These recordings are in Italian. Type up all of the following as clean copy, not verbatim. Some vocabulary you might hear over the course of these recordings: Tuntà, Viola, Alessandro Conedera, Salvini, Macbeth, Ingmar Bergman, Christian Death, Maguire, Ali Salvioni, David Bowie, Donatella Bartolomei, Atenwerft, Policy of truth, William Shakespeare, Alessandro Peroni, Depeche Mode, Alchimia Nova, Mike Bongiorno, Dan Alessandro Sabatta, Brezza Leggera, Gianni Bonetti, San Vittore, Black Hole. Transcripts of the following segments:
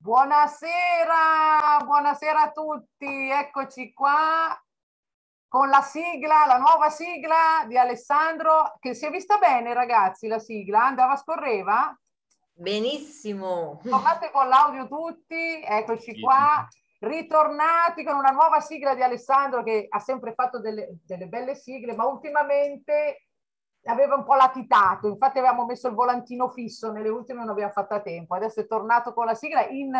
Buonasera a tutti, eccoci qua con la sigla, la nuova sigla di Alessandro, che si è vista bene ragazzi la sigla, andava, scorreva? Benissimo! Tornate con l'audio tutti, eccoci qua, ritornati con una nuova sigla di Alessandro che ha sempre fatto delle belle sigle, ma ultimamente aveva un po' latitato, infatti avevamo messo il volantino fisso, nelle ultime non abbiamo fatto a tempo, adesso è tornato con la sigla in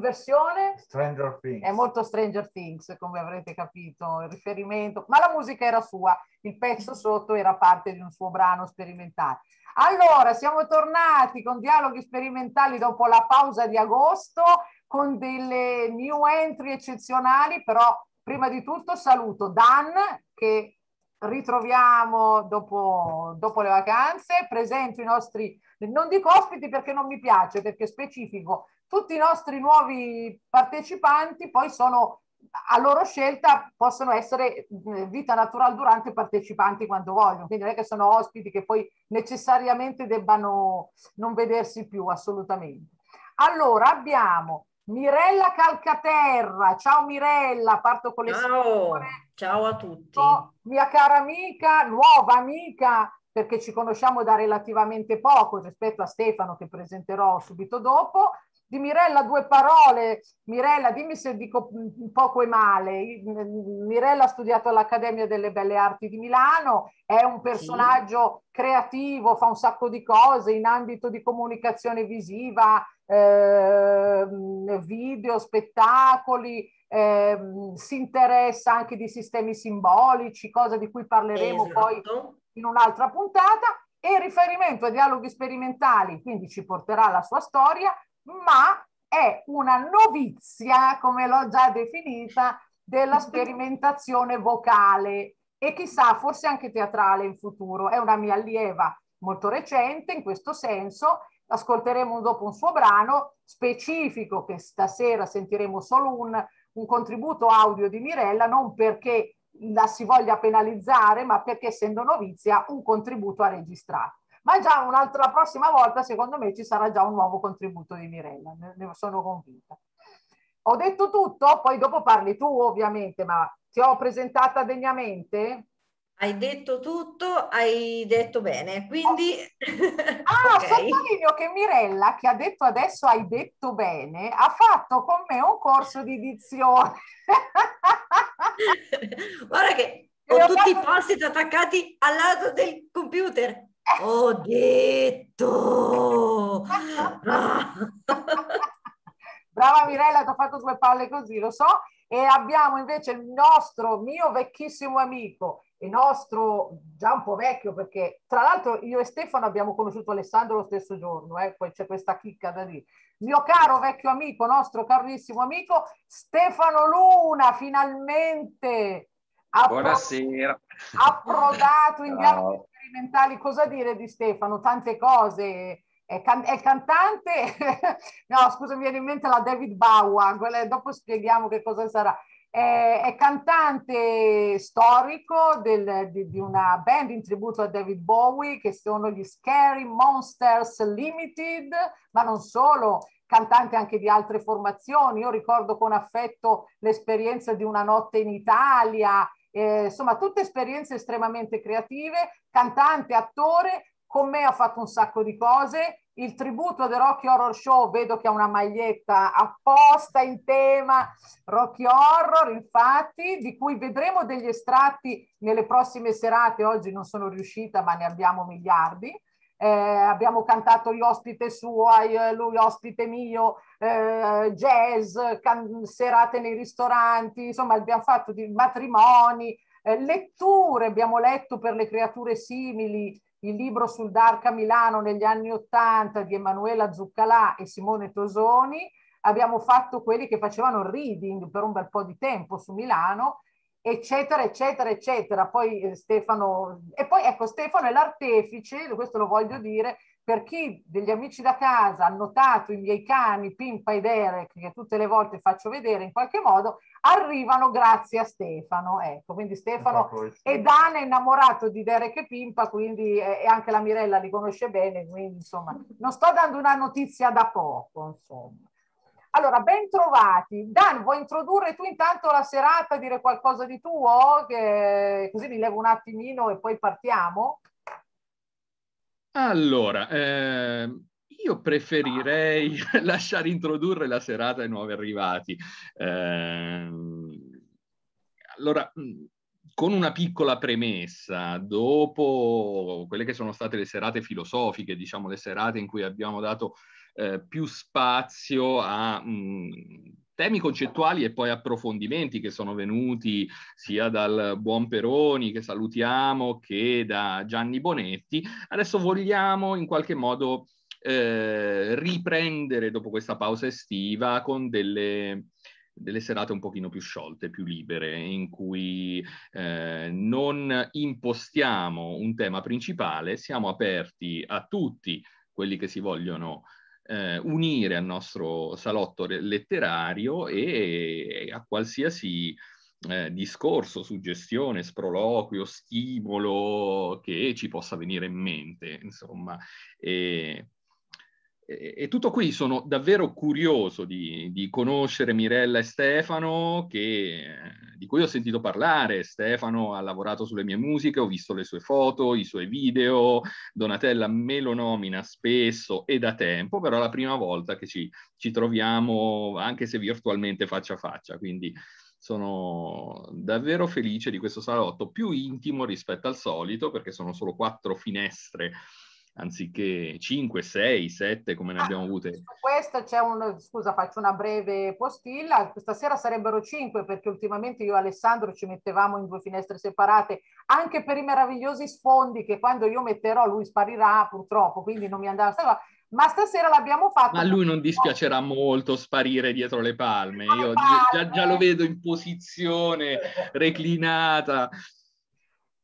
versione Stranger Things. È molto Stranger Things, come avrete capito, il riferimento, ma la musica era sua, il pezzo sotto era parte di un suo brano sperimentale. Allora, siamo tornati con Dialoghi Sperimentali dopo la pausa di agosto, con delle new entry eccezionali, però prima di tutto saluto Dan, che ritroviamo dopo le vacanze, presento i nostri, non dico ospiti perché non mi piace, perché specifico, tutti i nostri nuovi partecipanti poi sono a loro scelta, possono essere vita natural durante partecipanti quando vogliono, quindi non è che sono ospiti che poi necessariamente debbano non vedersi più assolutamente. Allora abbiamo Mirella Calcaterra, ciao Mirella, parto con le signore. Ciao a tutti. Mia cara amica, nuova amica, perché ci conosciamo da relativamente poco rispetto a Stefano che presenterò subito dopo. Di Mirella due parole. Mirella, dimmi se dico poco e male. Mirella ha studiato all'Accademia delle Belle Arti di Milano, è un personaggio creativo, fa un sacco di cose in ambito di comunicazione visiva, video, spettacoli, si interessa anche di sistemi simbolici, cosa di cui parleremo poi in un'altra puntata, e riferimento ai Dialoghi Sperimentali, quindi ci porterà la sua storia, ma è una novizia, come l'ho già definita, della sperimentazione vocale e chissà, forse anche teatrale in futuro. È una mia allieva molto recente in questo senso. Ascolteremo dopo un suo brano specifico, che stasera sentiremo solo un contributo audio di Mirella, non perché la si voglia penalizzare, ma perché essendo novizia un contributo ha registrato. Ma già un'altra prossima volta, secondo me, ci sarà già un nuovo contributo di Mirella, ne sono convinta. Ho detto tutto? Poi dopo parli tu ovviamente, ma ti ho presentata degnamente? Hai detto tutto, hai detto bene, quindi... Okay. Sottolineo che Mirella, che ha detto adesso hai detto bene, ha fatto con me un corso di dizione. Guarda che ho tutti i post-it attaccati al lato del computer. Ho detto! Brava Mirella, ti ho fatto due palle così, lo so. E abbiamo invece il nostro, mio vecchissimo amico, il nostro già un po' vecchio, perché tra l'altro io e Stefano abbiamo conosciuto Alessandro lo stesso giorno, poi c'è questa chicca da dire. Mio caro vecchio amico, nostro carissimo amico, Stefano Luna, finalmente! Buonasera! Approdato in Dialoghi Sperimentali. Cosa dire di Stefano? Tante cose. È cantante? No, scusa, mi viene in mente la David Bowie, quella, dopo spieghiamo che cosa sarà. È cantante storico di una band in tributo a David Bowie, che sono gli Scary Monsters Limited, ma non solo, cantante anche di altre formazioni. Io ricordo con affetto l'esperienza di Una notte in Italia, insomma tutte esperienze estremamente creative, cantante, attore, con me ha fatto un sacco di cose. Il tributo del Rocky Horror Show, vedo che ha una maglietta apposta in tema Rocky Horror, infatti, di cui vedremo degli estratti nelle prossime serate. Oggi non sono riuscita, ma ne abbiamo miliardi. Abbiamo cantato Io ospite suo, lui ospite mio, jazz, serate nei ristoranti, insomma abbiamo fatto matrimoni, letture, abbiamo letto per le creature simili il libro sul Dark a Milano negli anni '80 di Emanuela Zuccalà e Simone Tosoni, abbiamo fatto quelli che facevano reading per un bel po' di tempo su Milano, eccetera, eccetera, eccetera. Poi Stefano, e poi ecco, Stefano è l'artefice, questo lo voglio dire, per chi degli amici da casa ha notato i miei cani, Pimpa e Derek, che tutte le volte faccio vedere in qualche modo, arrivano grazie a Stefano. Ecco, quindi Stefano e Dan è innamorato di Derek e Pimpa, quindi e anche la Mirella li conosce bene, quindi insomma non sto dando una notizia da poco, insomma. Allora, ben trovati. Dan, vuoi introdurre tu intanto la serata, dire qualcosa di tuo? Che così mi levo un attimino e poi partiamo. Allora, io preferirei lasciare introdurre la serata ai nuovi arrivati. Allora, con una piccola premessa, dopo quelle che sono state le serate filosofiche, diciamo le serate in cui abbiamo dato più spazio a temi concettuali e poi approfondimenti che sono venuti sia dal buon Peroni, che salutiamo, che da Gianni Bonetti, adesso vogliamo in qualche modo riprendere dopo questa pausa estiva con delle serate un pochino più sciolte, più libere, in cui non impostiamo un tema principale, siamo aperti a tutti quelli che si vogliono unire al nostro salotto letterario e a qualsiasi discorso, suggestione, sproloquio, stimolo che ci possa venire in mente, insomma. E tutto qui, sono davvero curioso di conoscere Mirella e Stefano, di cui ho sentito parlare. Stefano ha lavorato sulle mie musiche, ho visto le sue foto, i suoi video. Donatella me lo nomina spesso e da tempo, però è la prima volta che ci troviamo, anche se virtualmente, faccia a faccia. Quindi sono davvero felice di questo salotto più intimo rispetto al solito, perché sono solo 4 finestre anziché 5, 6, 7 come ne abbiamo avute. Questa c'è scusa, faccio una breve postilla, questa sera sarebbero 5 perché ultimamente io e Alessandro ci mettevamo in 2 finestre separate, anche per i meravigliosi sfondi che quando io metterò lui sparirà purtroppo, quindi non mi andava stava. Ma stasera l'abbiamo fatto. Ma lui non dispiacerà molto sparire dietro le palme, io già lo vedo in posizione reclinata.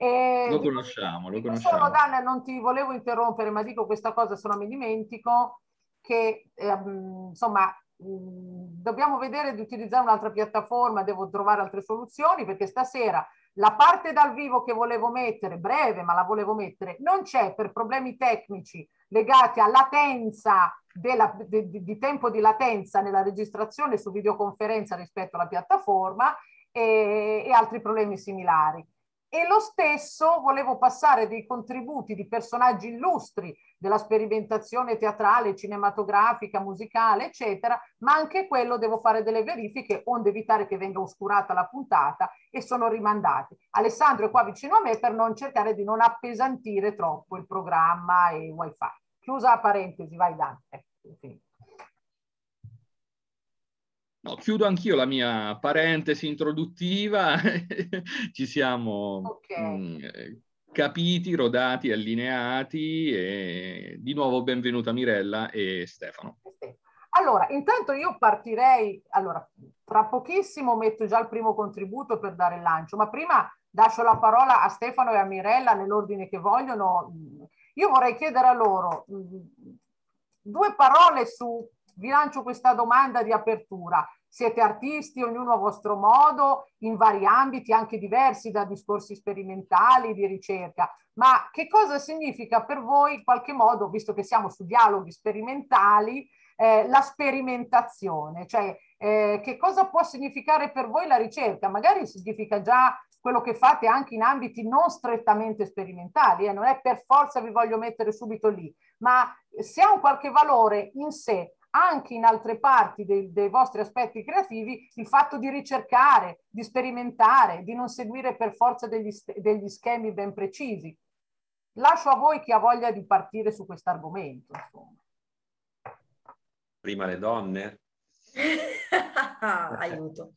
Lo conosciamo. Solo, Dan, non ti volevo interrompere, ma dico questa cosa, se no mi dimentico, che dobbiamo vedere di utilizzare un'altra piattaforma, devo trovare altre soluzioni, perché stasera la parte dal vivo che volevo mettere, breve ma la volevo mettere, non c'è per problemi tecnici legati a latenza di tempo di latenza nella registrazione su videoconferenza rispetto alla piattaforma e altri problemi similari. E lo stesso, volevo passare dei contributi di personaggi illustri della sperimentazione teatrale, cinematografica, musicale, eccetera, ma anche quello devo fare delle verifiche onde evitare che venga oscurata la puntata e sono rimandati. Alessandro è qua vicino a me per non cercare di non appesantire troppo il programma e il wifi. Chiusa la parentesi, vai Dante. Sì. No, chiudo anch'io la mia parentesi introduttiva, ci siamo capiti, rodati, allineati e di nuovo benvenuta Mirella e Stefano. Allora, intanto io partirei, allora, tra pochissimo metto già il primo contributo per dare il lancio, ma prima lascio la parola a Stefano e a Mirella nell'ordine che vogliono. Io vorrei chiedere a loro 2 parole su... Vi lancio questa domanda di apertura. Siete artisti, ognuno a vostro modo, in vari ambiti, anche diversi da discorsi sperimentali, di ricerca. Ma che cosa significa per voi, in qualche modo, visto che siamo su dialoghi sperimentali, la sperimentazione? Cioè, che cosa può significare per voi la ricerca? Magari significa già quello che fate anche in ambiti non strettamente sperimentali, non è per forza vi voglio mettere subito lì, ma se ha un qualche valore in sé, anche in altre parti dei vostri aspetti creativi, il fatto di ricercare, di sperimentare, di non seguire per forza degli schemi ben precisi. Lascio a voi chi ha voglia di partire su questo argomento. Prima le donne. Aiuto.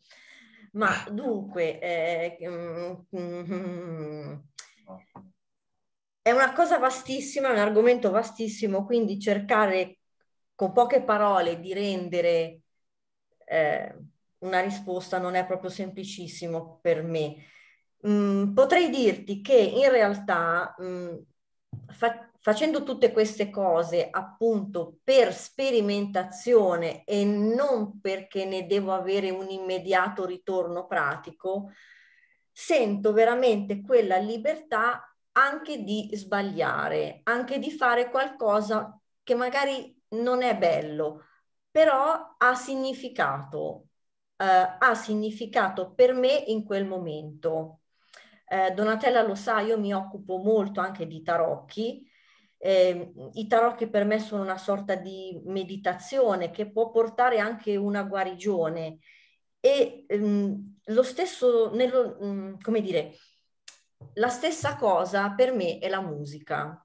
Ma dunque, è una cosa vastissima, è un argomento vastissimo, quindi cercare con poche parole di rendere una risposta non è proprio semplicissimo per me. Potrei dirti che in realtà facendo tutte queste cose appunto per sperimentazione e non perché ne devo avere un immediato ritorno pratico, sento veramente quella libertà anche di sbagliare, anche di fare qualcosa che magari non è bello, però ha significato per me in quel momento. Donatella lo sa, io mi occupo molto anche di tarocchi. I tarocchi per me sono una sorta di meditazione che può portare anche una guarigione, e lo stesso, come dire, la stessa cosa per me è la musica.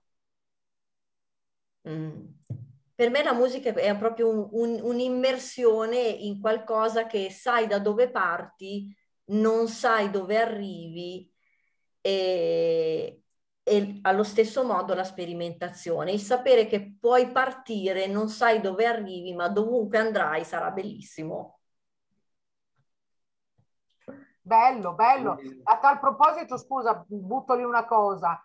Per me la musica è proprio un'immersione in qualcosa che sai da dove parti, non sai dove arrivi, e allo stesso modo la sperimentazione, il sapere che puoi partire, non sai dove arrivi, ma dovunque andrai sarà bellissimo. Bello, bello. A tal proposito, scusa, butto lì una cosa.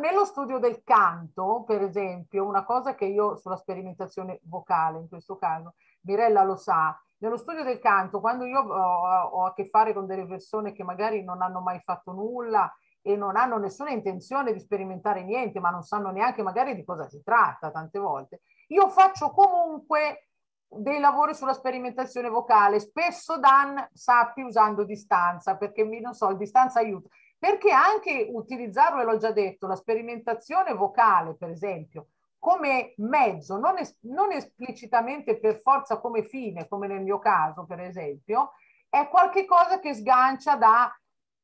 Nello studio del canto, per esempio, una cosa che io sulla sperimentazione vocale, in questo caso, Mirella lo sa, nello studio del canto, quando io ho a che fare con delle persone che magari non hanno mai fatto nulla e non hanno nessuna intenzione di sperimentare niente, ma non sanno neanche magari di cosa si tratta tante volte, io faccio comunque dei lavori sulla sperimentazione vocale, spesso Dan sappi usando distanza, perché non so, distanza aiuta, perché anche utilizzarlo, e l'ho già detto, la sperimentazione vocale per esempio, come mezzo, non esplicitamente per forza come fine, come nel mio caso per esempio, è qualche cosa che sgancia da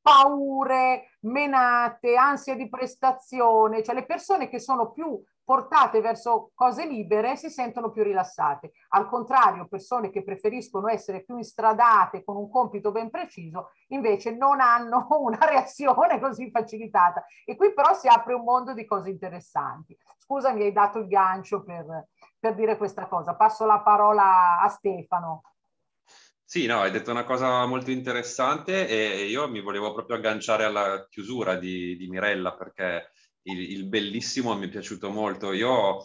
paure, menate, ansia di prestazione, cioè le persone che sono più portate verso cose libere si sentono più rilassate. Al contrario, persone che preferiscono essere più instradate con un compito ben preciso, invece non hanno una reazione così facilitata. E qui però si apre un mondo di cose interessanti. Scusa, mi hai dato il gancio per dire questa cosa. Passo la parola a Stefano. Sì, no, hai detto una cosa molto interessante e io mi volevo proprio agganciare alla chiusura di Mirella, perché il bellissimo mi è piaciuto molto. Io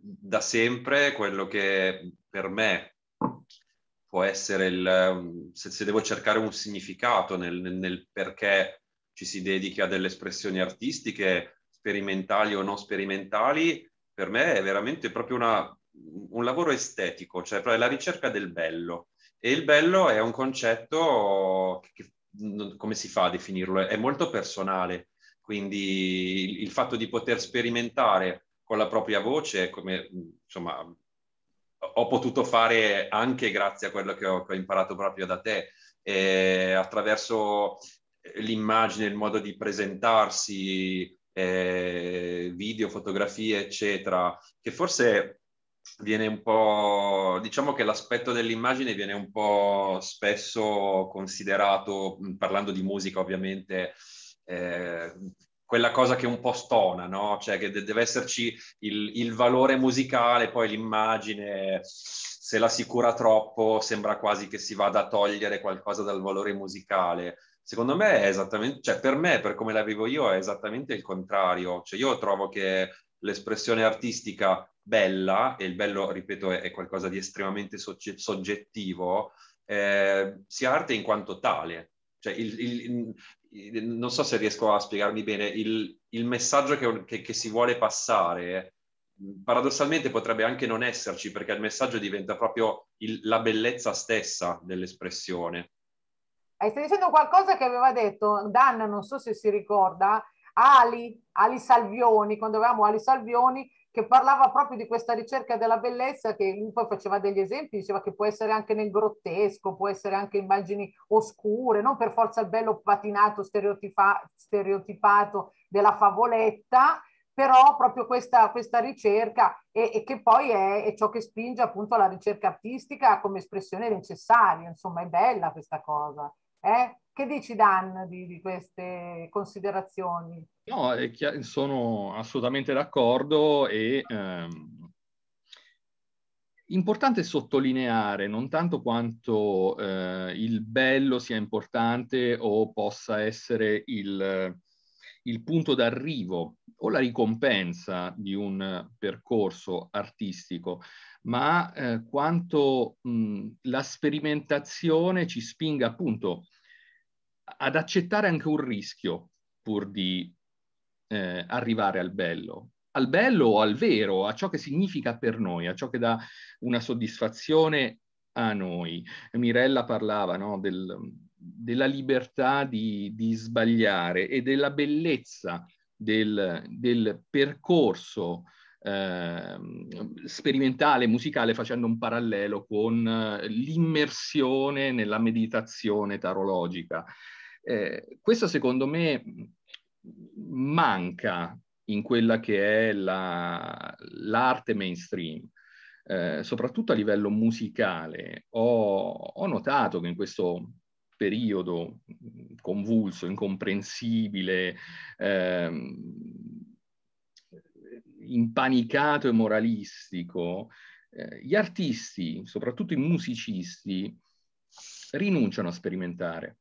da sempre quello che per me può essere se devo cercare un significato nel perché ci si dedichi a delle espressioni artistiche, sperimentali o non sperimentali, per me è veramente proprio un lavoro estetico, cioè la ricerca del bello. E il bello è un concetto che, come si fa a definirlo? È molto personale, quindi il fatto di poter sperimentare con la propria voce, come insomma ho potuto fare anche grazie a quello che ho imparato proprio da te, attraverso l'immagine, il modo di presentarsi, video, fotografie, eccetera, che forse viene un po', diciamo che l'aspetto dell'immagine viene un po' spesso considerato, parlando di musica ovviamente, quella cosa che un po' stona, no? Cioè che deve esserci il valore musicale, poi l'immagine, se la si cura troppo, sembra quasi che si vada a togliere qualcosa dal valore musicale. Secondo me è esattamente, cioè per me, per come la vivo io, è esattamente il contrario. Cioè io trovo che l'espressione artistica bella, e il bello, ripeto, è qualcosa di estremamente soggettivo, sia arte in quanto tale. Cioè non so se riesco a spiegarmi bene, il messaggio che si vuole passare paradossalmente potrebbe anche non esserci, perché il messaggio diventa proprio la bellezza stessa dell'espressione. Stai dicendo qualcosa che aveva detto Dan, non so se si ricorda, Ali Salvioni, quando avevamo Ali Salvioni, che parlava proprio di questa ricerca della bellezza, che lui poi faceva degli esempi, diceva che può essere anche nel grottesco, può essere anche immagini oscure, non per forza il bello patinato, stereotipato della favoletta, però proprio questa ricerca e che poi è ciò che spinge appunto alla ricerca artistica come espressione necessaria, insomma è bella questa cosa. Che dici Dan di queste considerazioni? No, sono assolutamente d'accordo e importante sottolineare non tanto quanto il bello sia importante o possa essere il punto d'arrivo o la ricompensa di un percorso artistico, ma quanto la sperimentazione ci spinga appunto ad accettare anche un rischio pur di arrivare al bello. al bello o al vero, a ciò che significa per noi, a ciò che dà una soddisfazione a noi. Mirella parlava, no, della libertà di sbagliare e della bellezza del percorso sperimentale, musicale, facendo un parallelo con l'immersione nella meditazione tarologica. Questo secondo me manca in quella che è l'arte mainstream, soprattutto a livello musicale. Ho notato che in questo periodo convulso, incomprensibile, impanicato e moralistico, gli artisti, soprattutto i musicisti, rinunciano a sperimentare.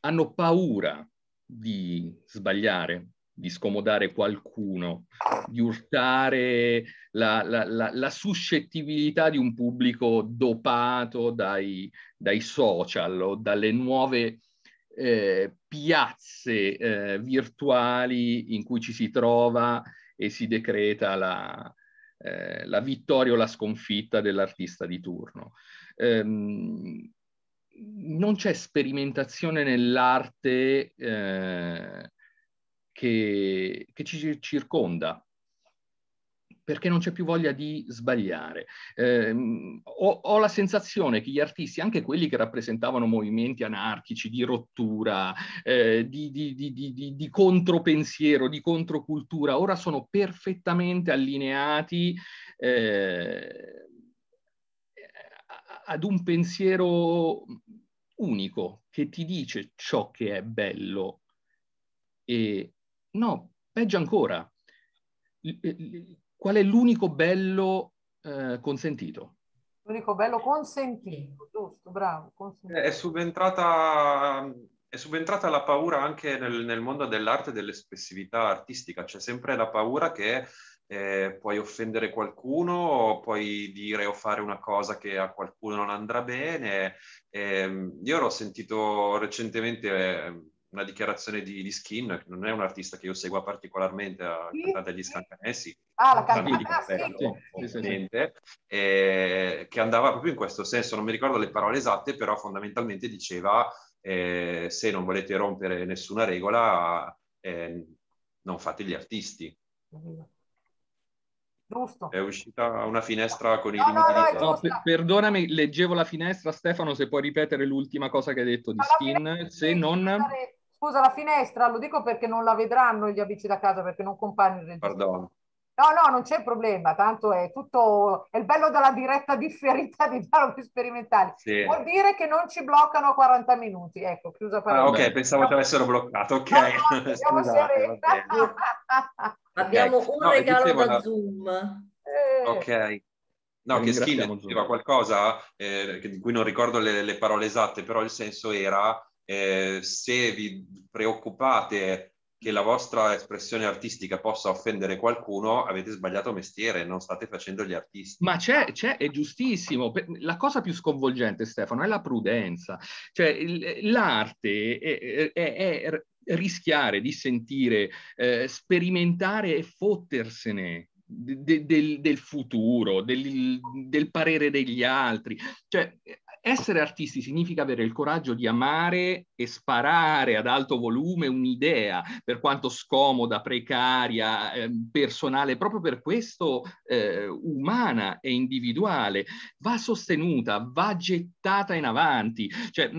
Hanno paura di sbagliare, di scomodare qualcuno, di urtare la suscettibilità di un pubblico dopato dai social o dalle nuove piazze virtuali in cui ci si trova e si decreta la vittoria o la sconfitta dell'artista di turno. Non c'è sperimentazione nell'arte che ci circonda, perché non c'è più voglia di sbagliare. Ho la sensazione che gli artisti, anche quelli che rappresentavano movimenti anarchici, di rottura, di contropensiero, di controcultura, ora sono perfettamente allineati ad un pensiero unico che ti dice ciò che è bello. E no, peggio ancora, qual è l'unico bello consentito? L'unico bello consentito, giusto, bravo. Consentito. È subentrata la paura anche nel mondo dell'arte e dell'espressività artistica. C'è sempre la paura che puoi offendere qualcuno, o puoi dire o fare una cosa che a qualcuno non andrà bene. Io l'ho sentito recentemente... una dichiarazione di Skin, che non è un artista che io segua particolarmente, ha cantato degli Scancanessi, che andava proprio in questo senso, non mi ricordo le parole esatte, però fondamentalmente diceva se non volete rompere nessuna regola, non fate gli artisti. Giusto. È uscita una finestra con i limiti di tempo. Perdonami, leggevo la finestra. Stefano, se puoi ripetere l'ultima cosa che hai detto di Skin, se non... Scusa, la finestra, lo dico perché non la vedranno gli amici da casa, perché non compaiono il registro. Perdono. No, non c'è problema, tanto è tutto... È il bello della diretta differita di Dialoghi Sperimentali. Sì. Vuol dire che non ci bloccano a 40 minuti, ecco, chiusa parola. Ah, ok, pensavo ci avessero bloccato, ok. No, siamo sereni. Abbiamo un regalo da Zoom. Ok. No, che Skin diceva qualcosa di cui non ricordo le parole esatte, però il senso era se vi preoccupate che la vostra espressione artistica possa offendere qualcuno, avete sbagliato mestiere, non state facendo gli artisti. Ma c'è, è giustissimo. La cosa più sconvolgente, Stefano, è la prudenza. Cioè, l'arte è rischiare, dissentire, sperimentare e fottersene del futuro, del parere degli altri. Cioè, essere artisti significa avere il coraggio di amare e sparare ad alto volume un'idea, per quanto scomoda, precaria, personale, proprio per questo umana e individuale. Va sostenuta, va gettata in avanti. Cioè,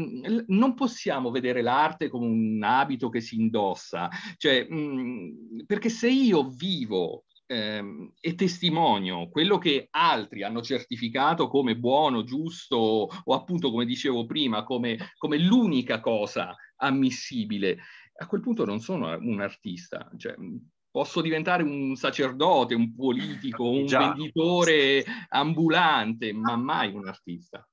non possiamo vedere l'arte come un abito che si indossa. Cioè, perché se io vivo e testimonio quello che altri hanno certificato come buono, giusto o appunto, come dicevo prima, come l'unica cosa ammissibile, a quel punto non sono un artista. Cioè, posso diventare un sacerdote, un politico, un venditore ambulante, ma mai un artista.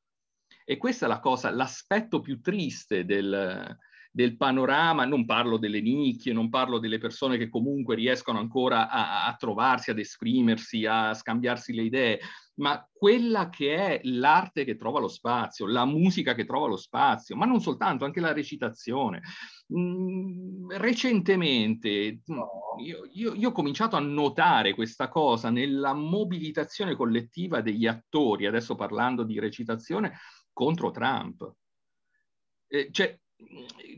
E questa è la cosa, l'aspetto più triste del panorama. Non parlo delle nicchie, non parlo delle persone che comunque riescono ancora a trovarsi, ad esprimersi, a scambiarsi le idee, ma quella che è l'arte che trova lo spazio, la musica che trova lo spazio, ma non soltanto, anche la recitazione. Recentemente io ho cominciato a notare questa cosa nella mobilitazione collettiva degli attori, adesso parlando di recitazione, contro Trump. Cioè,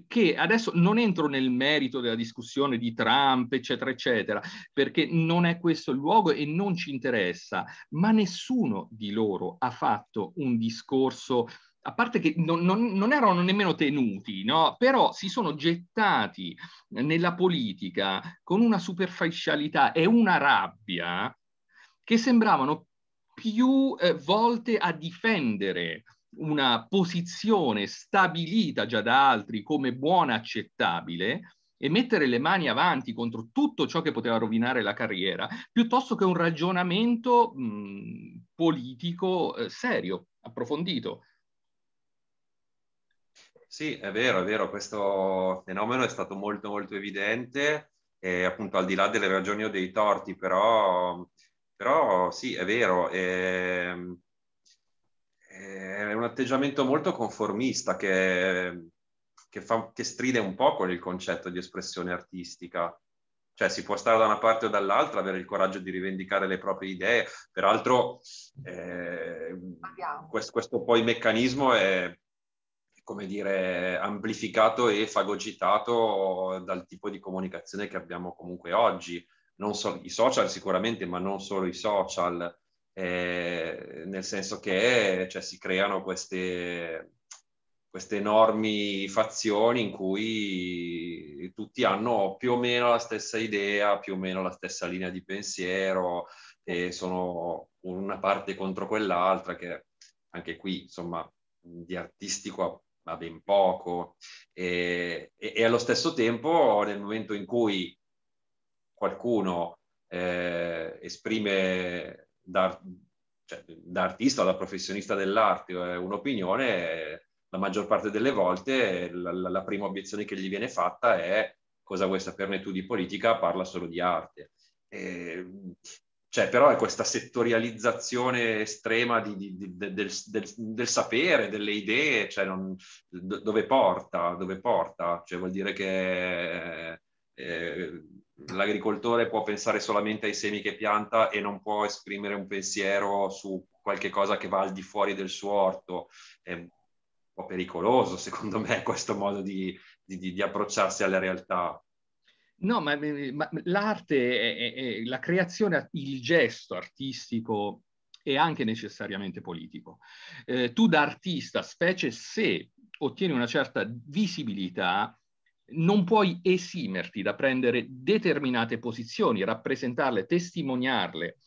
che adesso non entro nel merito della discussione di Trump, eccetera, eccetera, perché non è questo il luogo e non ci interessa, ma nessuno di loro ha fatto un discorso, a parte che non erano nemmeno tenuti, no? Però si sono gettati nella politica con una superficialità e una rabbia che sembravano più volte a difendere una posizione stabilita già da altri come buona, accettabile, e mettere le mani avanti contro tutto ciò che poteva rovinare la carriera, piuttosto che un ragionamento politico serio, approfondito. Sì, è vero, questo fenomeno è stato molto molto evidente, e appunto al di là delle ragioni o dei torti, però sì, è vero, è un atteggiamento molto conformista che stride un po' con il concetto di espressione artistica. Cioè, si può stare da una parte o dall'altra, avere il coraggio di rivendicare le proprie idee. Peraltro questo poi meccanismo è, come dire, amplificato e fagocitato dal tipo di comunicazione che abbiamo comunque oggi. Non solo i social sicuramente, ma non solo i social. Nel senso che, cioè, si creano queste enormi fazioni in cui tutti hanno più o meno la stessa idea, più o meno la stessa linea di pensiero, e sono una parte contro quell'altra, che anche qui, insomma, di artistico ha ben poco. E allo stesso tempo, nel momento in cui qualcuno esprime da artista o da professionista dell'arte un'opinione, la maggior parte delle volte la prima obiezione che gli viene fatta è: cosa vuoi saperne tu di politica, parla solo di arte. Cioè, però è questa settorializzazione estrema del sapere, delle idee, cioè dove porta? Cioè, vuol dire che l'agricoltore può pensare solamente ai semi che pianta e non può esprimere un pensiero su qualche cosa che va al di fuori del suo orto. È un po' pericoloso, secondo me, questo modo di approcciarsi alla realtà. No, ma l'arte, la creazione, il gesto artistico è anche necessariamente politico. Tu da artista, specie se ottieni una certa visibilità, non puoi esimerti da prendere determinate posizioni, rappresentarle, testimoniarle,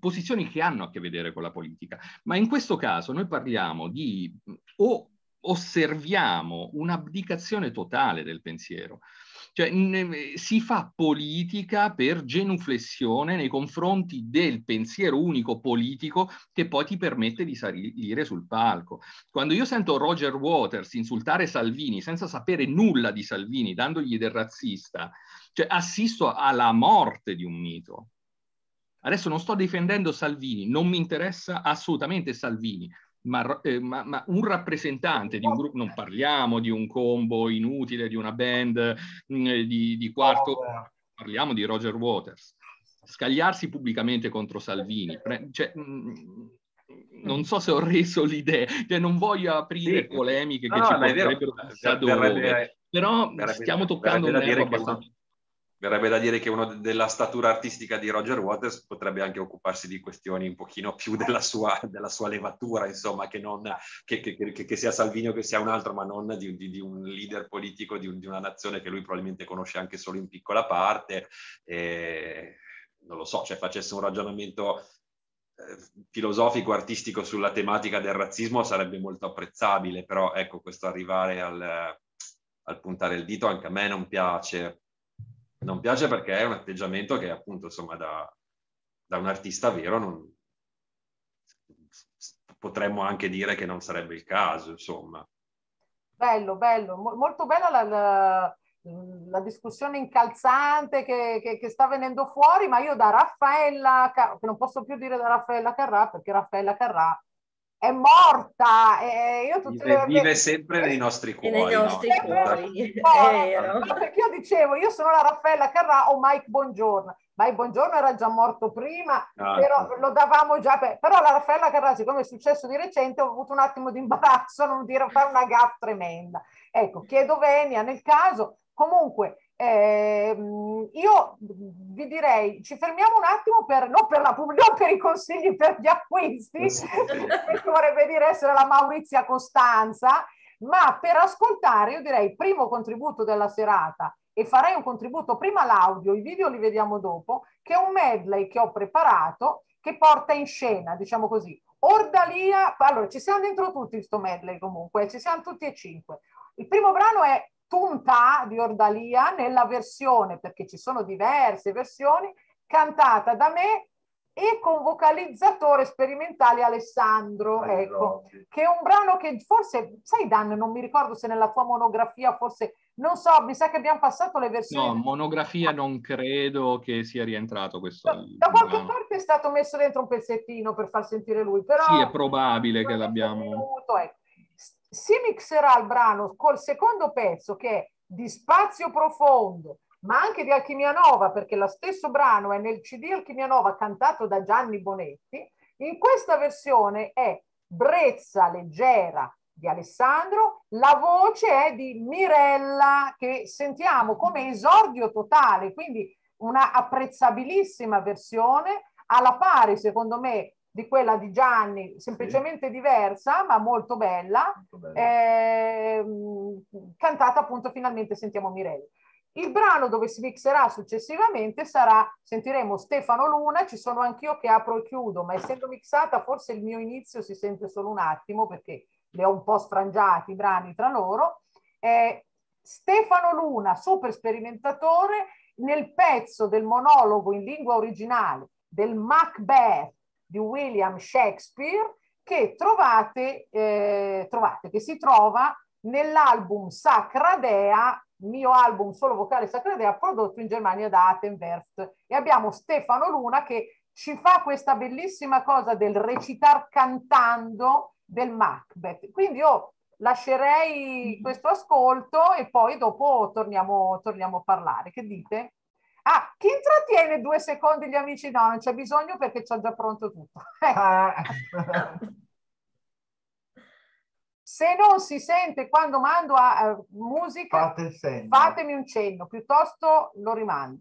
posizioni che hanno a che vedere con la politica. Ma in questo caso noi parliamo di, o osserviamo un'abdicazione totale del pensiero, cioè si fa politica per genuflessione nei confronti del pensiero unico politico che poi ti permette di salire sul palco. Quando io sento Roger Waters insultare Salvini senza sapere nulla di Salvini, dandogli del razzista, cioè assisto alla morte di un mito. Adesso non sto difendendo Salvini, non mi interessa assolutamente Salvini, ma un rappresentante di un gruppo, non parliamo di un combo inutile, di una band di quarto, parliamo di Roger Waters. Scagliarsi pubblicamente contro Salvini, cioè, non so se ho reso l'idea, cioè, non voglio aprire polemiche che ci potrebbero dove, però stiamo toccando un tema abbastanza... Verrebbe da dire che uno della statura artistica di Roger Waters potrebbe anche occuparsi di questioni un pochino più della sua levatura, insomma, che non che sia Salvini o che sia un altro, ma non di un leader politico di una nazione che lui probabilmente conosce anche solo in piccola parte. Non lo so, cioè facesse un ragionamento filosofico, artistico sulla tematica del razzismo sarebbe molto apprezzabile, però ecco, questo arrivare al puntare il dito anche a me non piace. Non piace perché è un atteggiamento che, appunto, insomma, da un artista vero potremmo anche dire che non sarebbe il caso, insomma. Bello, molto bella la discussione incalzante che sta venendo fuori, ma io da Raffaella, che non posso più dire da Raffaella Carrà, perché Raffaella Carrà è morta, e io tutte vive sempre nei nostri cuori, nei nostri cuori. No, perché io dicevo, io sono la Raffaella Carrà o Mike Bongiorno. Mike Bongiorno era già morto prima, però lo davamo già per... Però la Raffaella Carrà, siccome è successo di recente, ho avuto un attimo di imbarazzo a non dire, fare una gaffe tremenda, ecco, chiedo venia nel caso. Comunque io vi direi, ci fermiamo un attimo per, non, per la, non per i consigli per gli acquisti, perché vorrebbe dire essere la Maurizia Costanza, ma per ascoltare, io direi, primo contributo della serata, e farei un contributo prima l'audio, i video li vediamo dopo, che è un medley che ho preparato, che porta in scena, diciamo così, Ordalia, allora ci siamo dentro tutti in sto medley comunque, ci siamo tutti e cinque. Il primo brano è Tunta di Ordalia, nella versione, perché ci sono diverse versioni, cantata da me e con vocalizzatore sperimentale Alessandro, ecco, che è un brano che forse, sai Dan, non mi ricordo se nella tua monografia, forse, non so, mi sa che abbiamo passato le versioni. No, monografia non credo che sia rientrato questo. No, da qualche parte è stato messo dentro un pezzettino per far sentire lui, però... Sì, è probabile che l'abbiamo... Minuto, ecco. Si mixerà il brano col secondo pezzo, che è di Spazio Profondo, ma anche di Alchimia Nova, perché lo stesso brano è nel CD Alchimia Nova cantato da Gianni Bonetti. In questa versione è Brezza Leggera di Alessandro, la voce è di Mirella, che sentiamo come esordio totale, quindi una apprezzabilissima versione, alla pari secondo me di quella di Gianni, semplicemente diversa, ma molto bella, cantata appunto, finalmente sentiamo Mirella. Il brano dove si mixerà successivamente sarà, sentiremo Stefano Luna, ci sono anch'io che apro e chiudo, ma essendo mixata forse il mio inizio si sente solo un attimo, perché le ho un po' sfrangiati i brani tra loro. Stefano Luna, super sperimentatore, nel pezzo del monologo in lingua originale del Macbeth di William Shakespeare, che trovate che si trova nell'album Sacra Dea, mio album solo vocale Sacra Dea, prodotto in Germania da Atenwerft. E abbiamo Stefano Luna che ci fa questa bellissima cosa del recitar cantando del Macbeth. Quindi io lascerei questo ascolto e poi dopo torniamo a parlare. Che dite? Ah, chi intrattiene 2 secondi gli amici? No, non c'è bisogno perché c'ho già pronto tutto. Se non si sente quando mando a musica, fatemi un cenno, piuttosto lo rimando.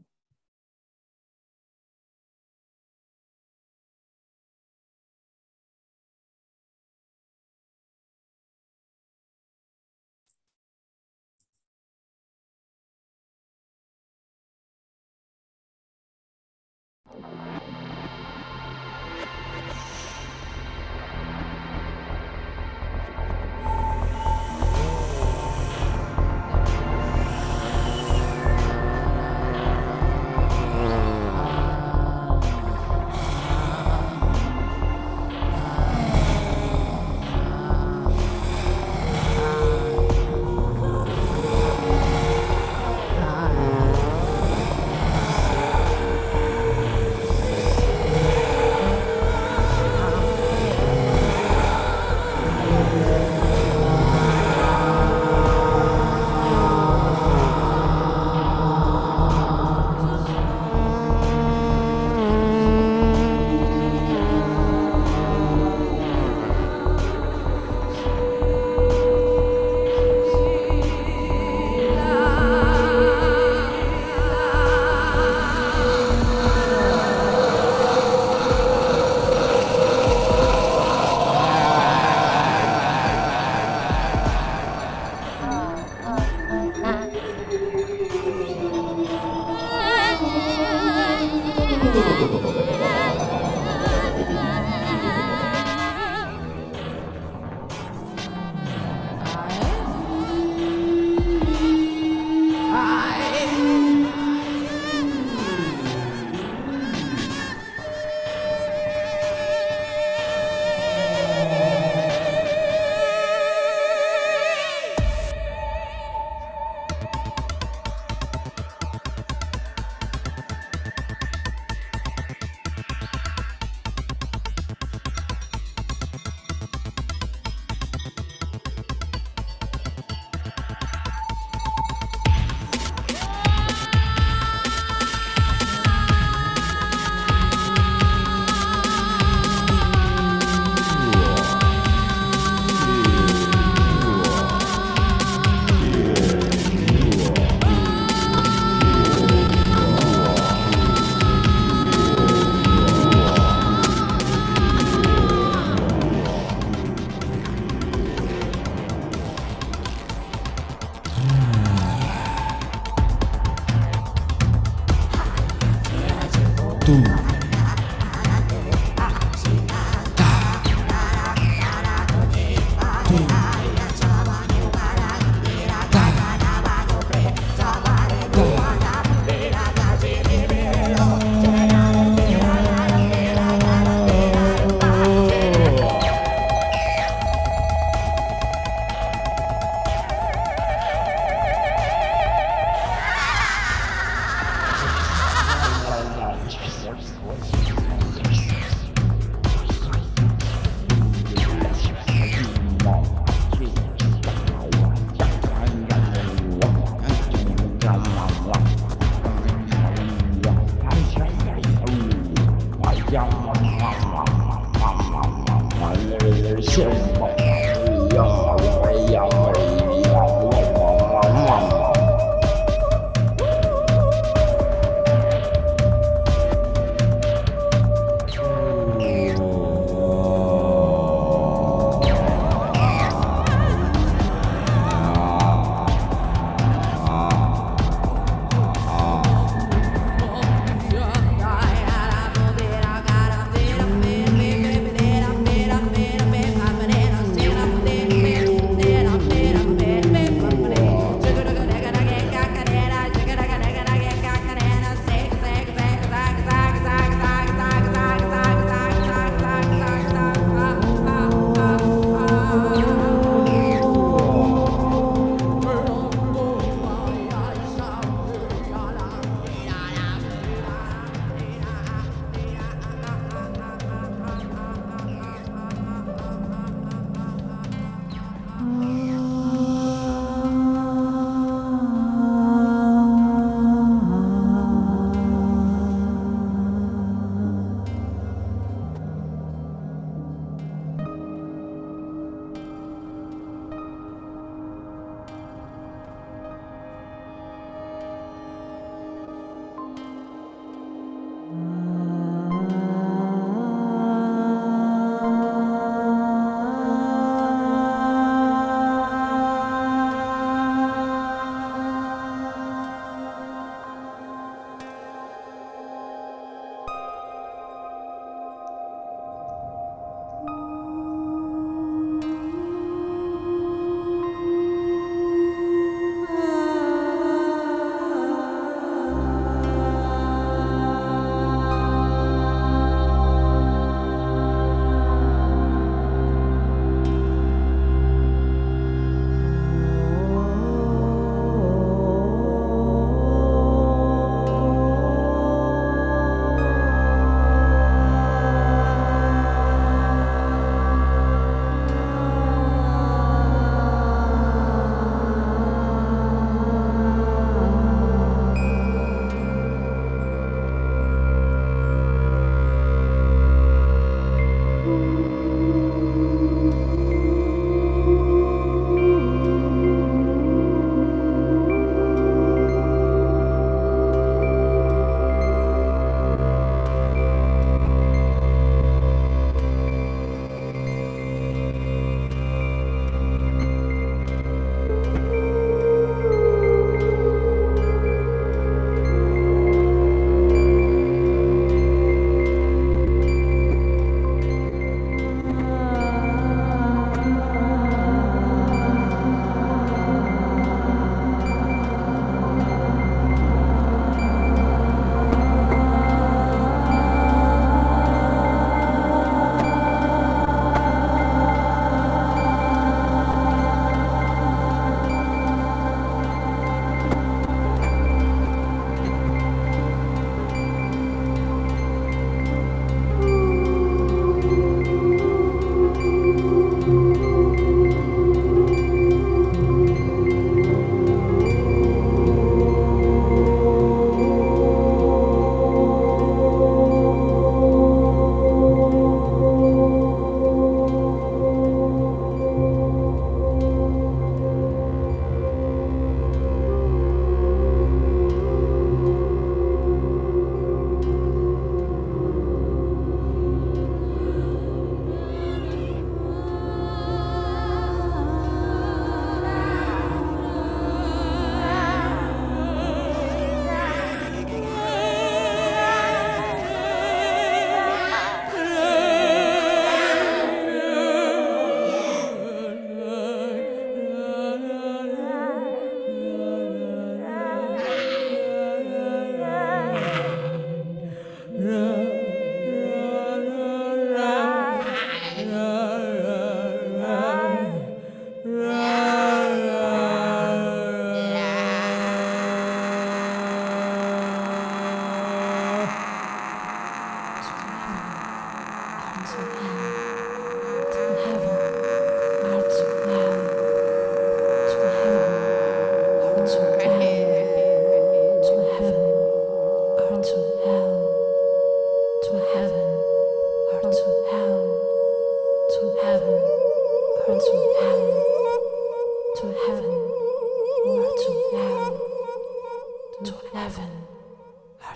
heaven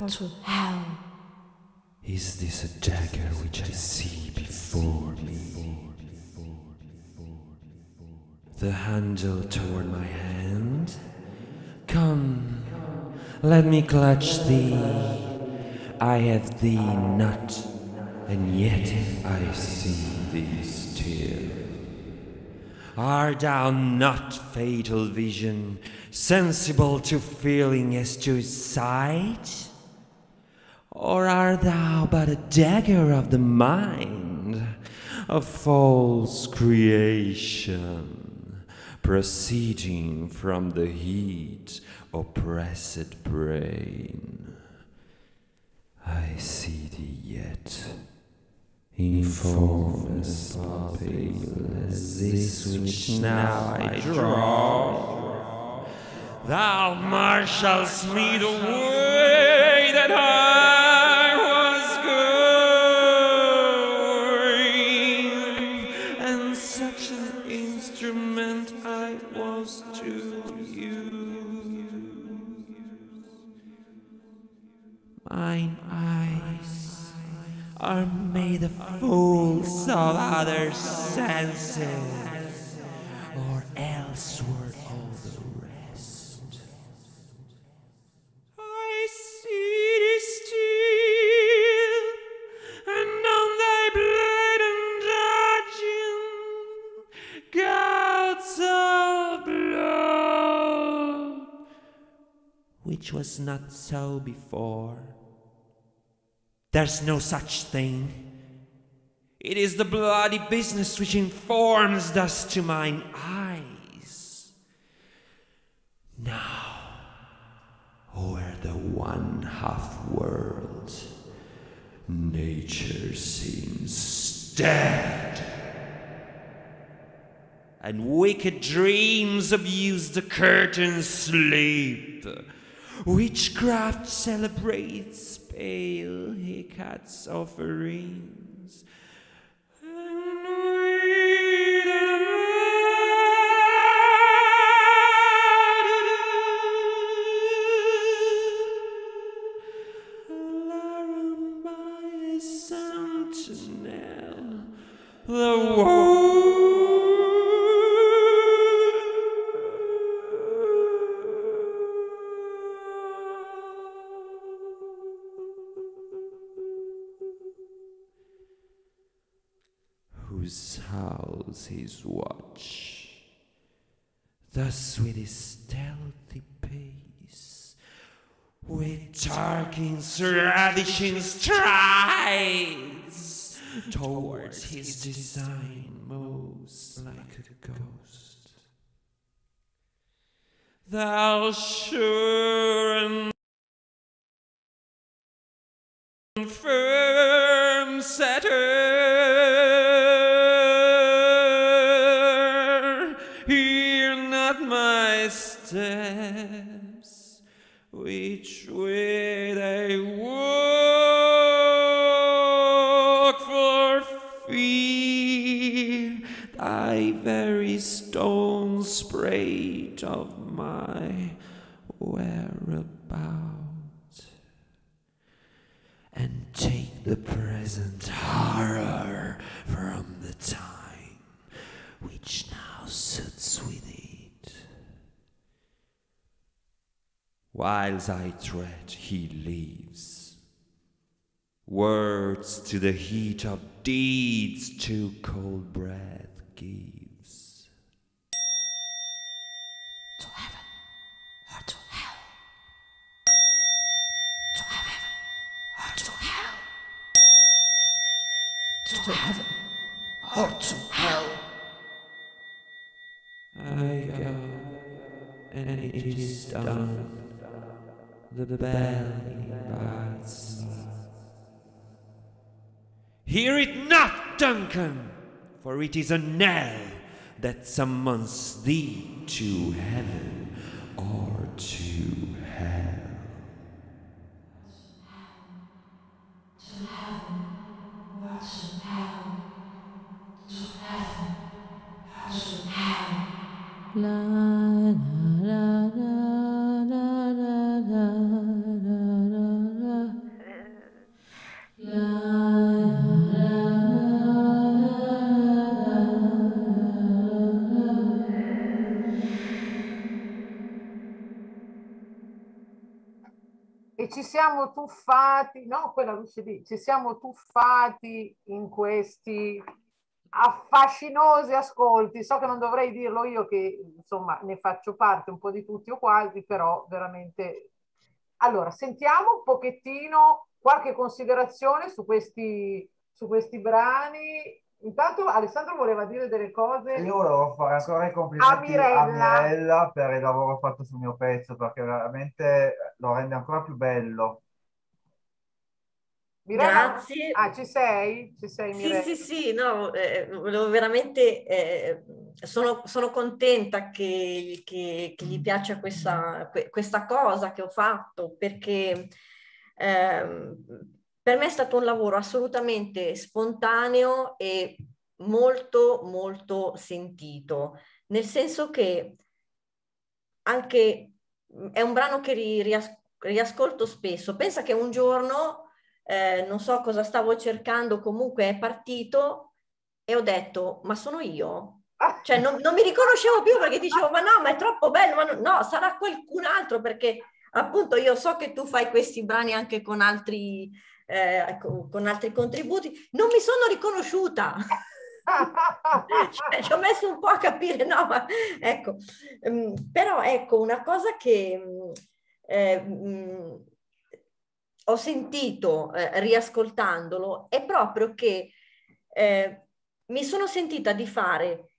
or to hell? Is this a dagger which I see before me? The handle toward my hand? Come, let me clutch thee. I have thee not, and yet I see thee still. Art thou not, fatal vision, sensible to feeling as to sight? Or art thou but a dagger of the mind, a false creation, proceeding from the heat oppressed brain? I see thee yet, in form as pale as this which now I draw. Thou marshals me the way that I was going, and such an instrument I was to use. Mine eyes are made the fools of other senses, or else were all the rest. I see thee still, and on thy blatant dodging gouts of blood, which was not so before. There's no such thing. It is the bloody business which informs thus to mine eyes. Now, o'er the one-half world, nature seems dead, and wicked dreams abuse the curtain sleep. Witchcraft celebrates pale Hecat's offerings, and we the murdered, alarmed by a sentinel, the woe. Whose house his watch, thus with his stealthy pace, with Tarkin's ravishing strides, towards his design moves like a ghost. Thou sure and firm setter, steps, which way they walk, for fear thy very stones sprayed of my whereabout, and take the present horror from the time which now sits with thee. Whiles I tread, he leaves. Words to the heat of deeds too cold breath gives. To heaven or to hell? To heaven or to hell? To heaven or to hell? I go, and it is done. The bell invites me. Hear it not, Duncan, for it is a knell that summons thee to heaven or to hell. To heaven or to hell? To heaven or to hell? La la la la la la la la. E ci siamo tuffati, no, quella luce lì, ci siamo tuffati in questi affascinosi ascolti. So che non dovrei dirlo io che, insomma, ne faccio parte un po' di tutti o quasi, però veramente... Allora, sentiamo un pochettino qualche considerazione su questi brani. Intanto Alessandro voleva dire delle cose. Io volevo fare ancora i complimenti a Mirella per il lavoro fatto sul mio pezzo, perché veramente lo rende ancora più bello. Mirella? Grazie. Ah, ci sei? Ci sei, Mirella? Sì, sì, sì, no, volevo veramente... Sono contenta che gli piaccia questa cosa che ho fatto, perché... Per me è stato un lavoro assolutamente spontaneo e molto, molto sentito, nel senso che anche è un brano che riascolto spesso. Pensa che un giorno, non so cosa stavo cercando, comunque è partito e ho detto, ma sono io? Cioè non mi riconoscevo più, perché dicevo, ma no, ma è troppo bello, ma no, sarà qualcun altro, perché appunto io so che tu fai questi brani anche con altri contributi. Non mi sono riconosciuta. Cioè, ci ho messo un po' a capire, no, ma ecco, però ecco una cosa che ho sentito riascoltandolo è proprio che mi sono sentita di fare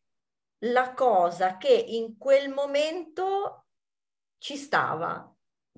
la cosa che in quel momento ci stava.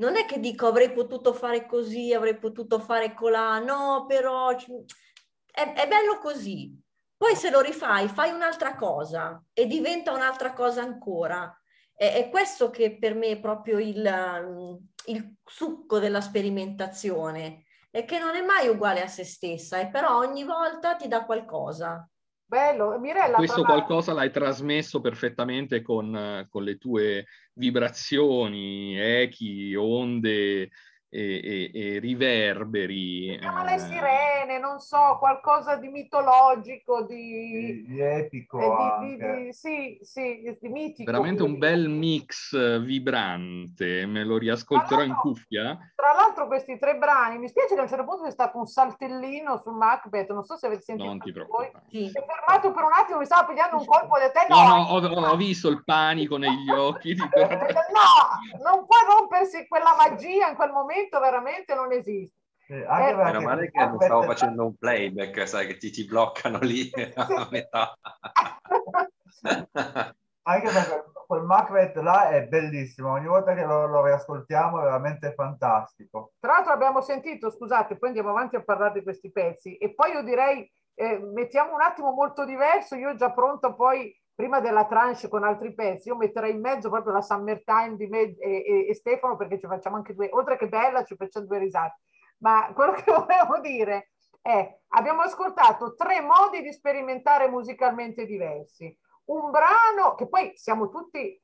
Non è che dico avrei potuto fare così, avrei potuto fare colà, no, però è bello così. Poi se lo rifai, fai un'altra cosa e diventa un'altra cosa ancora. È questo che per me è proprio il succo della sperimentazione, è che non è mai uguale a se stessa, e però ogni volta ti dà qualcosa. Bello, Mirella. Questo qualcosa l'hai trasmesso perfettamente con le tue vibrazioni, echi, onde e riverberi. Chiama le sirene, non so, qualcosa di mitologico, di epico. Sì, di mitico. Veramente un bel mix vibrante, me lo riascolterò in cuffia. Tra l'altro questi tre brani, mi spiace che a un certo punto c'è stato un saltellino su Macbeth, non so se avete sentito. Non ti preoccupare. Sì. È fermato per un attimo, mi stava pigliando un colpo di testa. No, ho visto il panico negli occhi. No, non può rompersi quella magia in quel momento, veramente non esiste. Anche meno male che non stavo facendo un playback, sai che ti bloccano lì a metà. Anche perché quel Macbeth là è bellissimo, ogni volta che lo riascoltiamo è veramente fantastico. Tra l'altro abbiamo sentito, scusate, poi andiamo avanti a parlare di questi pezzi, e poi io direi mettiamo un attimo molto diverso, io già pronto poi prima della tranche con altri pezzi, io metterei in mezzo proprio la Summertime di me e Stefano, perché ci facciamo anche due, oltre che bella, ci facciamo due risate. Ma quello che volevo dire è, abbiamo ascoltato tre modi di sperimentare musicalmente diversi. Un brano che poi siamo tutti,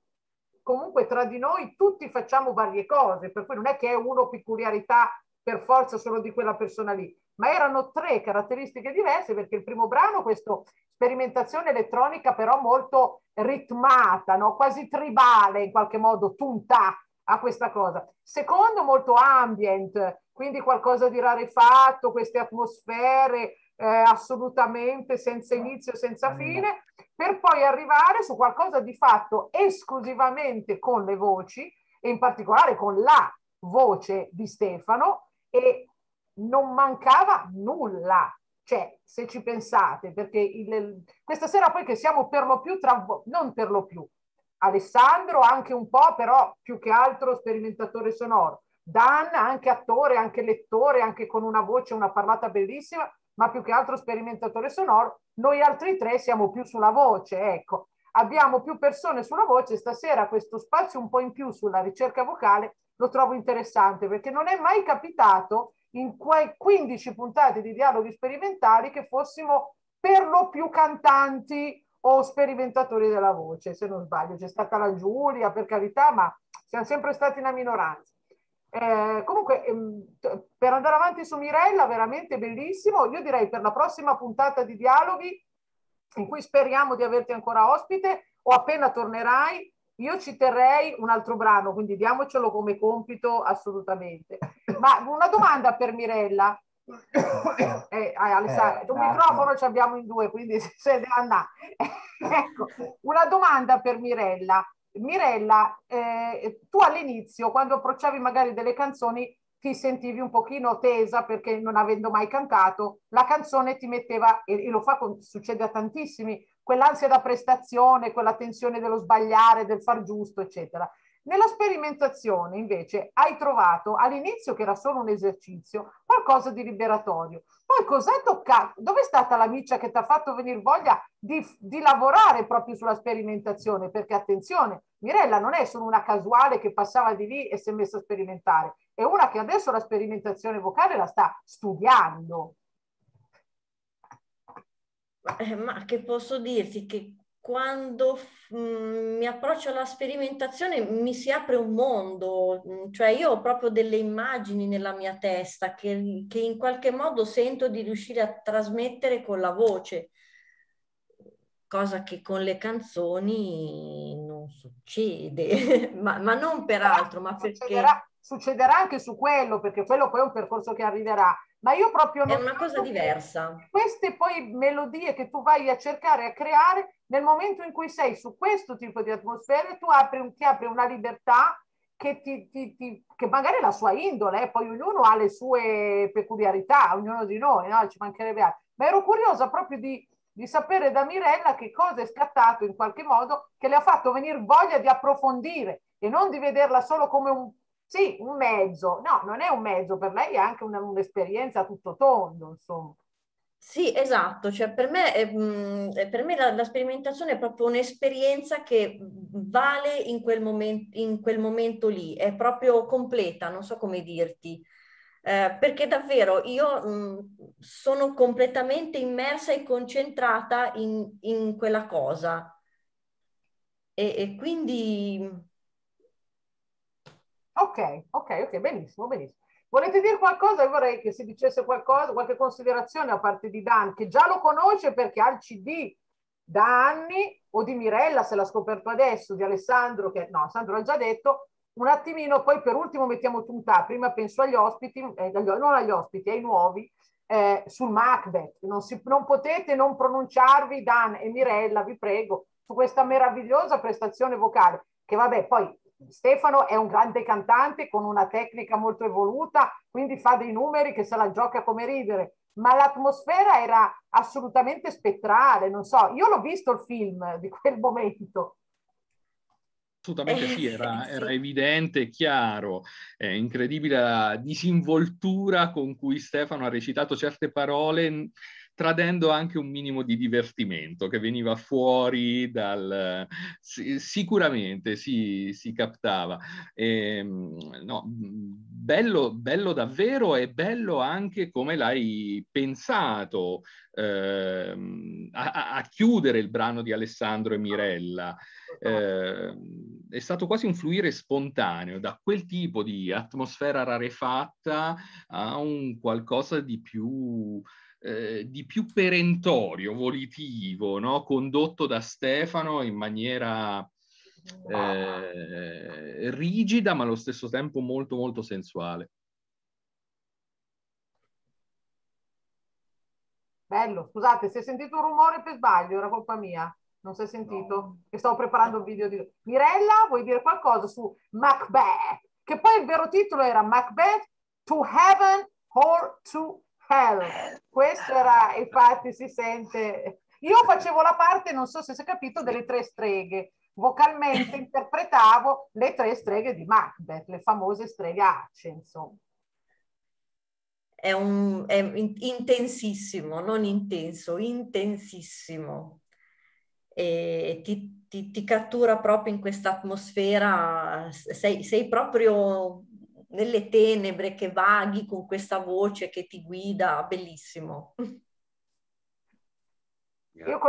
comunque tra di noi, tutti facciamo varie cose, per cui non è che è una peculiarità per forza solo di quella persona lì, ma erano tre caratteristiche diverse, perché il primo brano, questo sperimentazione elettronica però molto ritmata, no? Quasi tribale in qualche modo, tunta a questa cosa. Secondo, molto ambient, quindi qualcosa di rarefatto, queste atmosfere assolutamente senza inizio, senza fine, per poi arrivare su qualcosa di fatto esclusivamente con le voci, e in particolare con la voce di Stefano, e non mancava nulla. Cioè, se ci pensate, perché questa sera poi che siamo per lo più, non per lo più, Alessandro anche un po', però più che altro sperimentatore sonoro, Dan anche attore, anche lettore, anche con una voce, una parlata bellissima, ma più che altro sperimentatore sonoro, noi altri tre siamo più sulla voce, ecco. Abbiamo più persone sulla voce, stasera questo spazio un po' in più sulla ricerca vocale lo trovo interessante, perché non è mai capitato in quei 15 puntate di dialoghi sperimentali che fossimo per lo più cantanti o sperimentatori della voce, se non sbaglio. C'è stata la Giulia, per carità, ma siamo sempre stati una minoranza. Comunque, per andare avanti su Mirella, veramente bellissimo. Io direi per la prossima puntata di dialoghi, in cui speriamo di averti ancora ospite, o appena tornerai, Io ci terrei un altro brano, quindi diamocelo come compito assolutamente. Ma una domanda per Mirella. Alessandro, un microfono ce l'abbiamo in due, quindi se deve andare. Ecco, una domanda per Mirella. Mirella, tu all'inizio, quando approcciavi magari delle canzoni, ti sentivi un pochino tesa perché non avendo mai cantato, la canzone ti metteva, e lo fa, succede a tantissimi, quell'ansia da prestazione, quella tensione dello sbagliare, del far giusto, eccetera. Nella sperimentazione, invece, hai trovato all'inizio, che era solo un esercizio, qualcosa di liberatorio. Poi cos'è toccato? Dov'è stata la miccia che ti ha fatto venire voglia di lavorare proprio sulla sperimentazione? Perché, attenzione, Mirella non è solo una casuale che passava di lì e si è messa a sperimentare, è una che adesso la sperimentazione vocale la sta studiando. Ma che posso dirti? Che quando mi approccio alla sperimentazione mi si apre un mondo, cioè io ho proprio delle immagini nella mia testa che in qualche modo sento di riuscire a trasmettere con la voce, cosa che con le canzoni non succede, ma non peraltro, ma perché... Succederà anche su quello, perché quello poi è un percorso che arriverà. Ma io proprio non... È una cosa diversa. Queste poi melodie che tu vai a cercare, a creare, nel momento in cui sei su questo tipo di atmosfere, tu ti apri una libertà che magari è la sua indole, poi ognuno ha le sue peculiarità, ognuno di noi, no? Ci mancherebbe altro. Ma ero curiosa proprio di sapere da Mirella che cosa è scattato in qualche modo, che le ha fatto venire voglia di approfondire e non di vederla solo come un mezzo. No, non è un mezzo, per lei è anche un'esperienza tutto tondo, insomma. Sì, esatto, cioè per me la sperimentazione è proprio un'esperienza che vale in quel momento lì, è proprio completa, non so come dirti, perché davvero io sono completamente immersa e concentrata in quella cosa e quindi... Ok, benissimo, benissimo. Volete dire qualcosa? Io vorrei che si dicesse qualcosa, qualche considerazione a parte di Dan, che già lo conosce perché ha il CD da anni, o di Mirella, se l'ha scoperto adesso, di Alessandro, che no, Alessandro l'ha già detto, un attimino, poi per ultimo mettiamo Tuntà, prima penso agli ospiti, non agli ospiti, ai nuovi, sul Macbeth. Non potete non pronunciarvi, Dan e Mirella, vi prego, su questa meravigliosa prestazione vocale, che vabbè, poi... Stefano è un grande cantante con una tecnica molto evoluta, quindi fa dei numeri che se la gioca come ridere, ma l'atmosfera era assolutamente spettrale, non so, io l'ho visto il film di quel momento. Assolutamente sì, era evidente, chiaro, incredibile la disinvoltura con cui Stefano ha recitato certe parole, tradendo anche un minimo di divertimento che veniva fuori dal... Sicuramente si captava. No, bello davvero, e bello anche come l'hai pensato a chiudere il brano di Alessandro e Mirella. È stato quasi un fluire spontaneo da quel tipo di atmosfera rarefatta a un qualcosa di più perentorio, volitivo, no? Condotto da Stefano in maniera rigida, ma allo stesso tempo molto molto sensuale. Bello, scusate, si è sentito un rumore per sbaglio, era colpa mia, non si è sentito? No. Che stavo preparando un video di... Mirella, vuoi dire qualcosa su Macbeth? Che poi il vero titolo era Macbeth, to heaven or to hell. Questo era, infatti si sente, io facevo la parte, non so se si è capito, delle tre streghe, vocalmente interpretavo le tre streghe di Macbeth, le famose stregacce, insomma. È intensissimo, non intenso, intensissimo, e ti cattura proprio in questa atmosfera, sei proprio... nelle tenebre che vaghi con questa voce che ti guida, bellissimo. Grazie. Io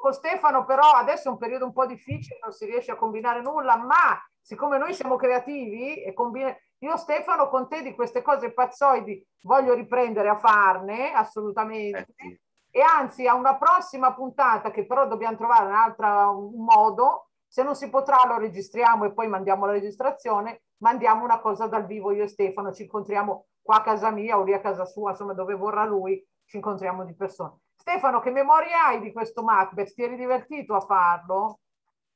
con Stefano però adesso è un periodo un po' difficile, non si riesce a combinare nulla, ma siccome noi siamo creativi e io Stefano con te di queste cose pazzoidi voglio riprendere a farne assolutamente, sì. E anzi a una prossima puntata, che però dobbiamo trovare un modo, Se non si potrà lo registriamo e poi mandiamo la registrazione, mandiamo una cosa dal vivo io e Stefano, ci incontriamo qua a casa mia o lì a casa sua, insomma dove vorrà lui, ci incontriamo di persona. Stefano, che memoria hai di questo Macbeth? Ti eri divertito a farlo?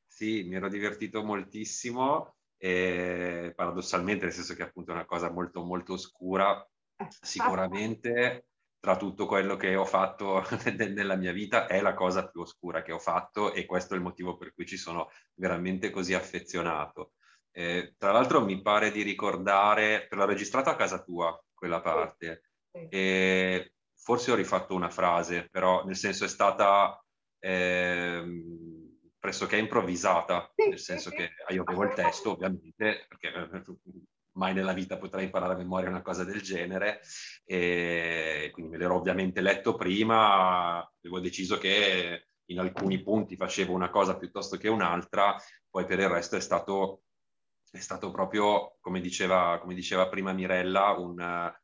Sì, mi ero divertito moltissimo, paradossalmente, nel senso che appunto è una cosa molto molto oscura, sicuramente tra tutto quello che ho fatto nella mia vita è la cosa più oscura che ho fatto e questo è il motivo per cui ci sono veramente così affezionato. Tra l'altro mi pare di ricordare, te l'ho registrata a casa tua quella parte, e forse ho rifatto una frase, però nel senso è stata... pressoché improvvisata, sì, nel senso sì, che io avevo il testo ovviamente, perché mai nella vita potrei imparare a memoria una cosa del genere, e quindi me l'ero ovviamente letto prima, avevo deciso che in alcuni punti facevo una cosa piuttosto che un'altra, poi per il resto è stato proprio, come diceva prima Mirella, un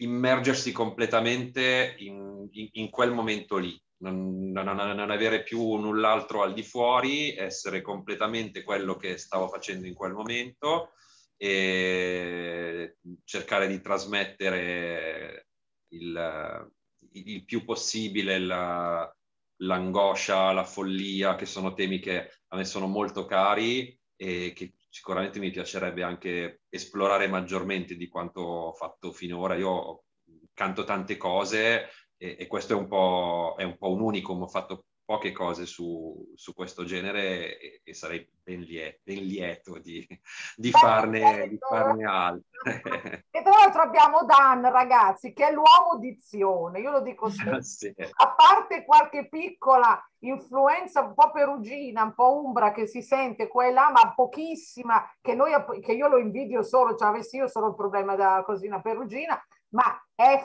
immergersi completamente in quel momento lì, non avere più null'altro al di fuori, essere completamente quello che stavo facendo in quel momento e cercare di trasmettere il più possibile l'angoscia, la follia, che sono temi che a me sono molto cari e che sicuramente mi piacerebbe anche esplorare maggiormente di quanto ho fatto finora. Io canto tante cose e questo è un po' un unicum, ho fatto poche cose su questo genere e sarei ben lieto di farne altre. E tra l'altro abbiamo Dan, ragazzi, che è l'uomo dizione, io lo dico sempre, sì. A parte qualche piccola influenza un po' perugina, un po' umbra che si sente qua e là, ma pochissima, che io lo invidio solo, cioè avessi io solo il problema da cosina perugina, ma è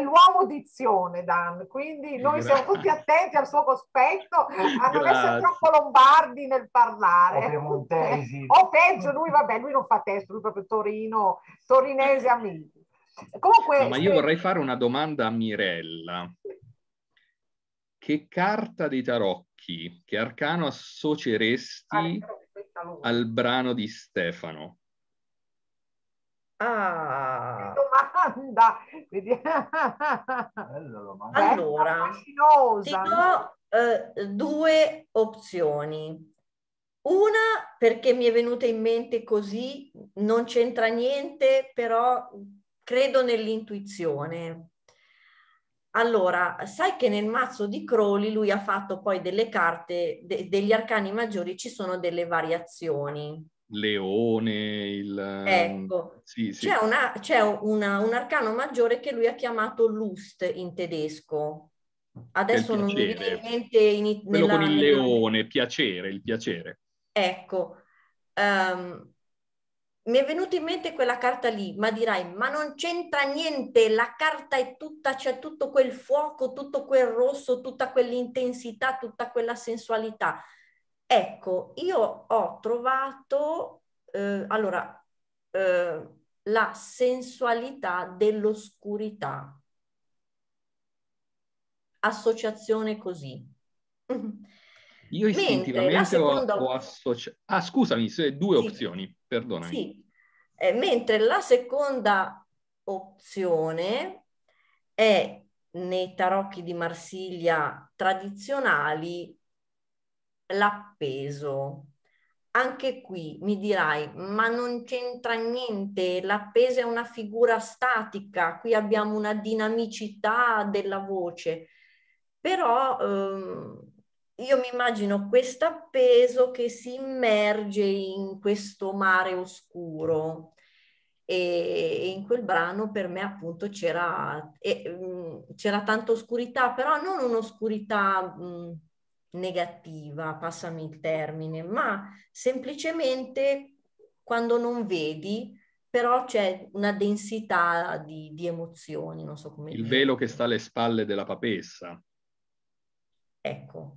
l'uomo dizione Dan, quindi noi siamo tutti attenti al suo cospetto, a non essere troppo lombardi nel parlare, o peggio lui, vabbè, lui non fa testo, lui proprio Torino, torinese amico. Comunque, no, ma io vorrei fare una domanda a Mirella. Che carta dei tarocchi, che arcano associeresti al brano di Stefano? Ah, domanda. Allora, ti do due opzioni. Una perché mi è venuta in mente così, non c'entra niente, però credo nell'intuizione. Allora, sai che nel mazzo di Crowley lui ha fatto poi delle carte, degli arcani maggiori, ci sono delle variazioni. Leone, ecco, sì, sì. C'è un arcano maggiore che lui ha chiamato Lust in tedesco. Adesso non mi viene in mente quello con il leone, piacere, il piacere. Ecco, mi è venuta in mente quella carta lì, ma dirai, ma non c'entra niente, la carta è tutta, c'è tutto quel fuoco, tutto quel rosso, tutta quell'intensità, tutta quella sensualità. Ecco, io ho trovato la sensualità dell'oscurità, associazione così. Io istintivamente ho associato... Ah, scusami, due sì. Opzioni, perdonami. Sì, mentre la seconda opzione è nei tarocchi di Marsiglia tradizionali, l'appeso. Anche qui mi dirai, ma non c'entra niente, l'appeso è una figura statica, qui abbiamo una dinamicità della voce, però io mi immagino quest'appeso che si immerge in questo mare oscuro e in quel brano per me appunto c'era tanta oscurità, però non un'oscurità negativa, passami il termine, ma semplicemente quando non vedi, però c'è una densità di emozioni, non so come dire. Il velo che sta alle spalle della papessa. Ecco.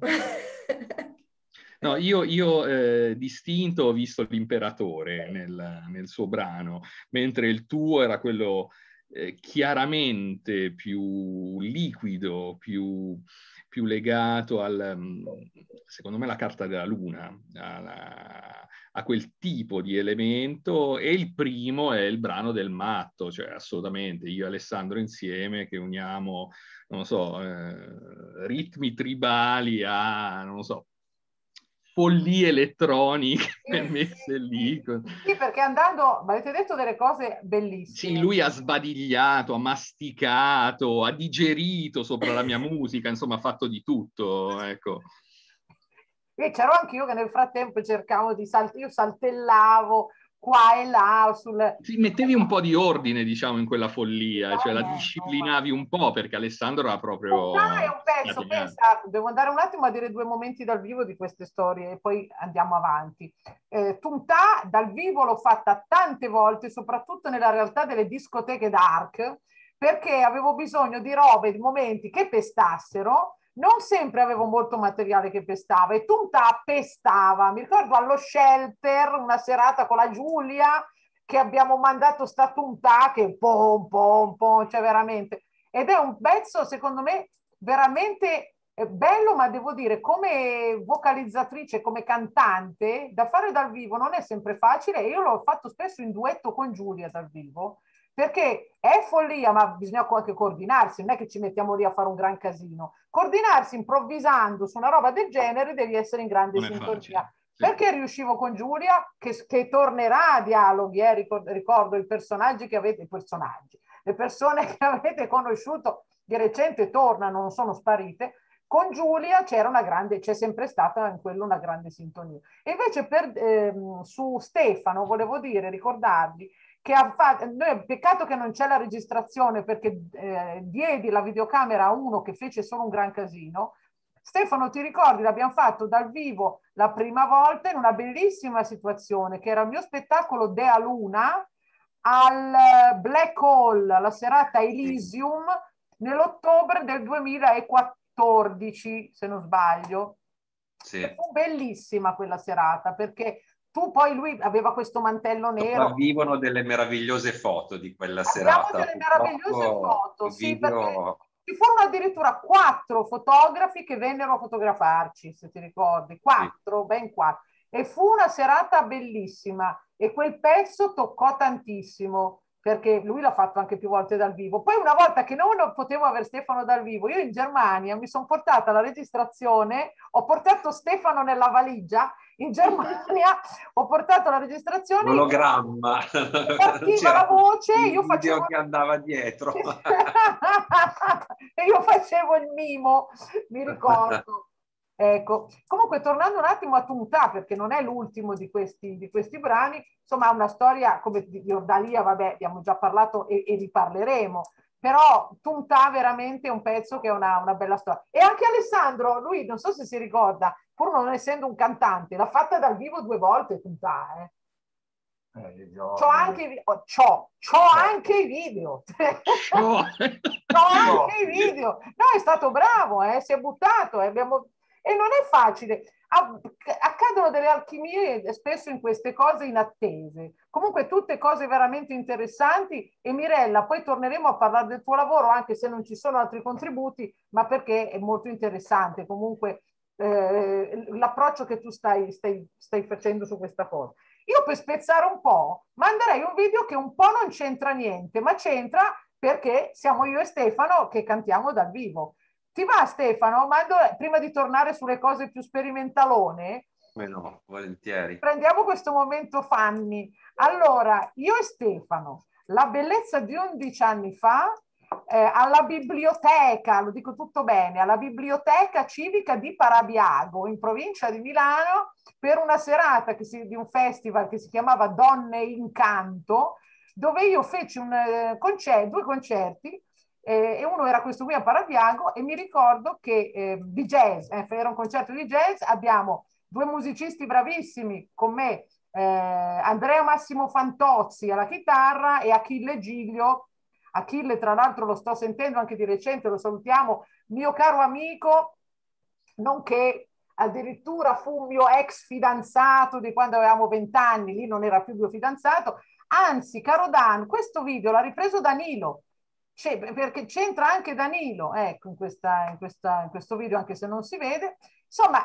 No, io distinto ho visto l'imperatore nel suo brano, mentre il tuo era quello chiaramente più liquido, più legato al, secondo me, la carta della luna, a quel tipo di elemento. E il primo è il brano del matto, cioè assolutamente io e Alessandro insieme che uniamo, non so, ritmi tribali a, non so, follie elettroniche messe lì. Sì, perché andando, ma avete detto delle cose bellissime. Sì, lui ha sbadigliato, ha masticato, ha digerito sopra la mia musica, insomma ha fatto di tutto, ecco. E c'ero anch'io che nel frattempo cercavo di saltellavo qua e là sul... Sì, mettevi un po' di ordine, diciamo, in quella follia, cioè la disciplinavi un po', perché Alessandro era proprio... Ah, è un pezzo, pensa, devo andare un attimo a dire due momenti dal vivo di queste storie e poi andiamo avanti. Tuntà dal vivo l'ho fatta tante volte, soprattutto nella realtà delle discoteche dark, perché avevo bisogno di robe, di momenti che pestassero. Non sempre avevo molto materiale che pestava e Tuntà pestava. Mi ricordo allo Shelter, una serata con la Giulia, che abbiamo mandato sta Tuntà che pom, cioè veramente. Ed è un pezzo, secondo me, veramente bello, ma devo dire, come vocalizzatrice, come cantante, da fare dal vivo non è sempre facile. Io l'ho fatto spesso in duetto con Giulia dal vivo, perché è follia, ma bisogna anche coordinarsi, non è che ci mettiamo lì a fare un gran casino. Coordinarsi improvvisando su una roba del genere devi essere in grande sintonia. Sì. Perché riuscivo con Giulia, che tornerà a Dialoghi, ricordo le persone che avete conosciuto di recente tornano, non sono sparite. Con Giulia c'è sempre stata in quello una grande sintonia. E invece su Stefano volevo dire, ricordarvi, che ha fatto, peccato che non c'è la registrazione perché diedi la videocamera a uno che fece solo un gran casino. Stefano, ti ricordi, l'abbiamo fatto dal vivo la prima volta in una bellissima situazione che era il mio spettacolo Dea Luna al Black Hole, alla serata Elysium, nell'ottobre del 2014, se non sbaglio. Sì. E fu bellissima quella serata perché... poi lui aveva questo mantello nero. Vivono delle meravigliose foto di quella serata. Delle meravigliose foto, sì, perché ci furono addirittura 4 fotografi che vennero a fotografarci, se ti ricordi, 4, sì. Ben 4. E fu una serata bellissima e quel pezzo toccò tantissimo, perché lui l'ha fatto anche più volte dal vivo. Poi una volta che non potevo avere Stefano dal vivo, io in Germania mi sono portata la registrazione, ho portato Stefano nella valigia, in Germania ho portato la registrazione, l'ologramma, partiva la voce, io facevo il video che andava dietro e io facevo il mimo, mi ricordo. Ecco, comunque tornando un attimo a Tuntà, perché non è l'ultimo di questi brani, insomma ha una storia come di Ordalia, vabbè, abbiamo già parlato e riparleremo, però Tuntà veramente è un pezzo che è una bella storia. E anche Alessandro, lui non so se si ricorda, pur non essendo un cantante, l'ha fatta dal vivo 2 volte Tuntà, eh. C'ho anche i video. No, è stato bravo, si è buttato, e non è facile, accadono delle alchimie spesso in queste cose inattese. Comunque tutte cose veramente interessanti. E Mirella, poi torneremo a parlare del tuo lavoro, anche se non ci sono altri contributi, ma perché è molto interessante comunque l'approccio che tu stai facendo su questa cosa. Io per spezzare un po' manderei un video che un po' non c'entra niente, ma c'entra perché siamo io e Stefano che cantiamo dal vivo. Ti va, Stefano? Prima di tornare sulle cose più sperimentalone, no, volentieri. Prendiamo questo momento Fanny. Allora, io e Stefano, la bellezza di 11 anni fa, alla biblioteca, lo dico tutto bene, alla biblioteca civica di Parabiago, in provincia di Milano, per una serata di un festival che si chiamava Donne in Canto, dove io feci 2 concerti. E uno era questo qui a Parabiago e mi ricordo che di jazz, era un concerto di jazz, abbiamo 2 musicisti bravissimi con me, Andrea Massimo Fantozzi alla chitarra e Achille Giglio. Achille, tra l'altro, lo sto sentendo anche di recente, lo salutiamo, mio caro amico, nonché addirittura fu mio ex fidanzato di quando avevamo 20 anni, lì non era più mio fidanzato. Anzi, caro Dan, questo video l'ha ripreso Danilo, perché c'entra anche Danilo, ecco, in questo video, anche se non si vede. Insomma,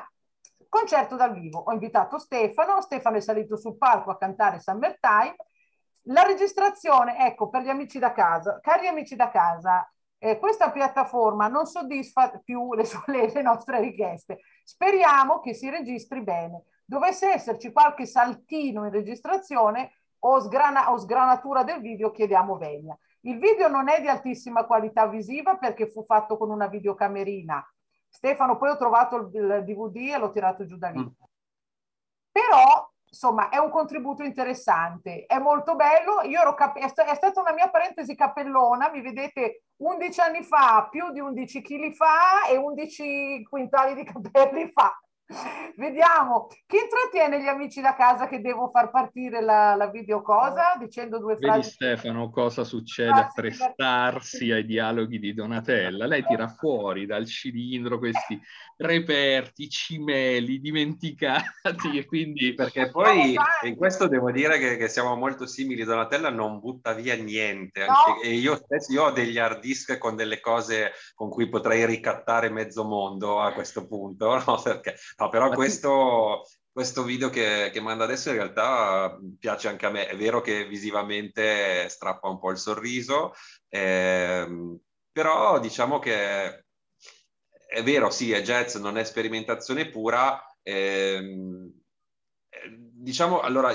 concerto dal vivo. Ho invitato Stefano, Stefano è salito sul palco a cantare Summertime. La registrazione, ecco, per gli amici da casa. Cari amici da casa, questa piattaforma non soddisfa più le nostre richieste. Speriamo che si registri bene. Dovesse esserci qualche saltino in registrazione o sgranatura del video, chiediamo veglia. Il video non è di altissima qualità visiva perché fu fatto con una videocamerina. Stefano, poi ho trovato il DVD e l'ho tirato giù da lì. Però, insomma, è un contributo interessante, è molto bello. Io ero è stata una mia parentesi cappellona, mi vedete 11 anni fa, più di 11 kg fa e 11 quintali di capelli fa. Vediamo chi intrattiene gli amici da casa, che devo far partire la videocosa dicendo due frasi. Vedi Stefano cosa succede a prestarsi ai dialoghi di Donatella. Lei tira fuori dal cilindro questi reperti, cimeli dimenticati, e quindi perché poi in questo devo dire che siamo molto simili. Donatella non butta via niente, anche, no. E io stesso ho degli hard disk con delle cose con cui potrei ricattare mezzo mondo a questo punto, no? Perché no, però questo video che manda adesso in realtà piace anche a me. È vero che visivamente strappa un po' il sorriso, però diciamo che è vero, sì, è jazz, non è sperimentazione pura. Diciamo, allora,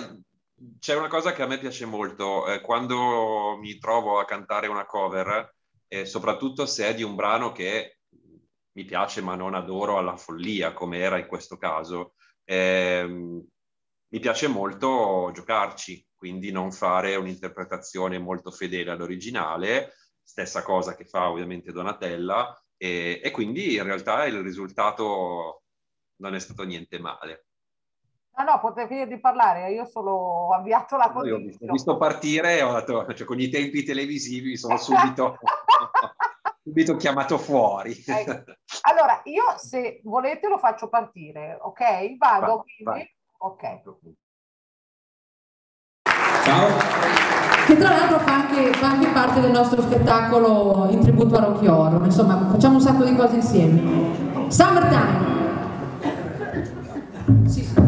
c'è una cosa che a me piace molto, quando mi trovo a cantare una cover, soprattutto se è di un brano che mi piace ma non adoro alla follia, come era in questo caso, mi piace molto giocarci, quindi non fare un'interpretazione molto fedele all'originale, stessa cosa che fa ovviamente Donatella, e quindi in realtà il risultato non è stato niente male. Ah no, potete finire di parlare, io solo ho avviato la cosa. Io ho visto partire, ho detto, cioè, con i tempi televisivi sono subito... subito chiamato fuori. Ecco. Allora, io se volete lo faccio partire, ok? Vado, quindi? Vai. Ok. Ciao. Che tra l'altro fa anche parte del nostro spettacolo in tributo a Rocky Horror, insomma, facciamo un sacco di cose insieme. Summertime! Sì, sì.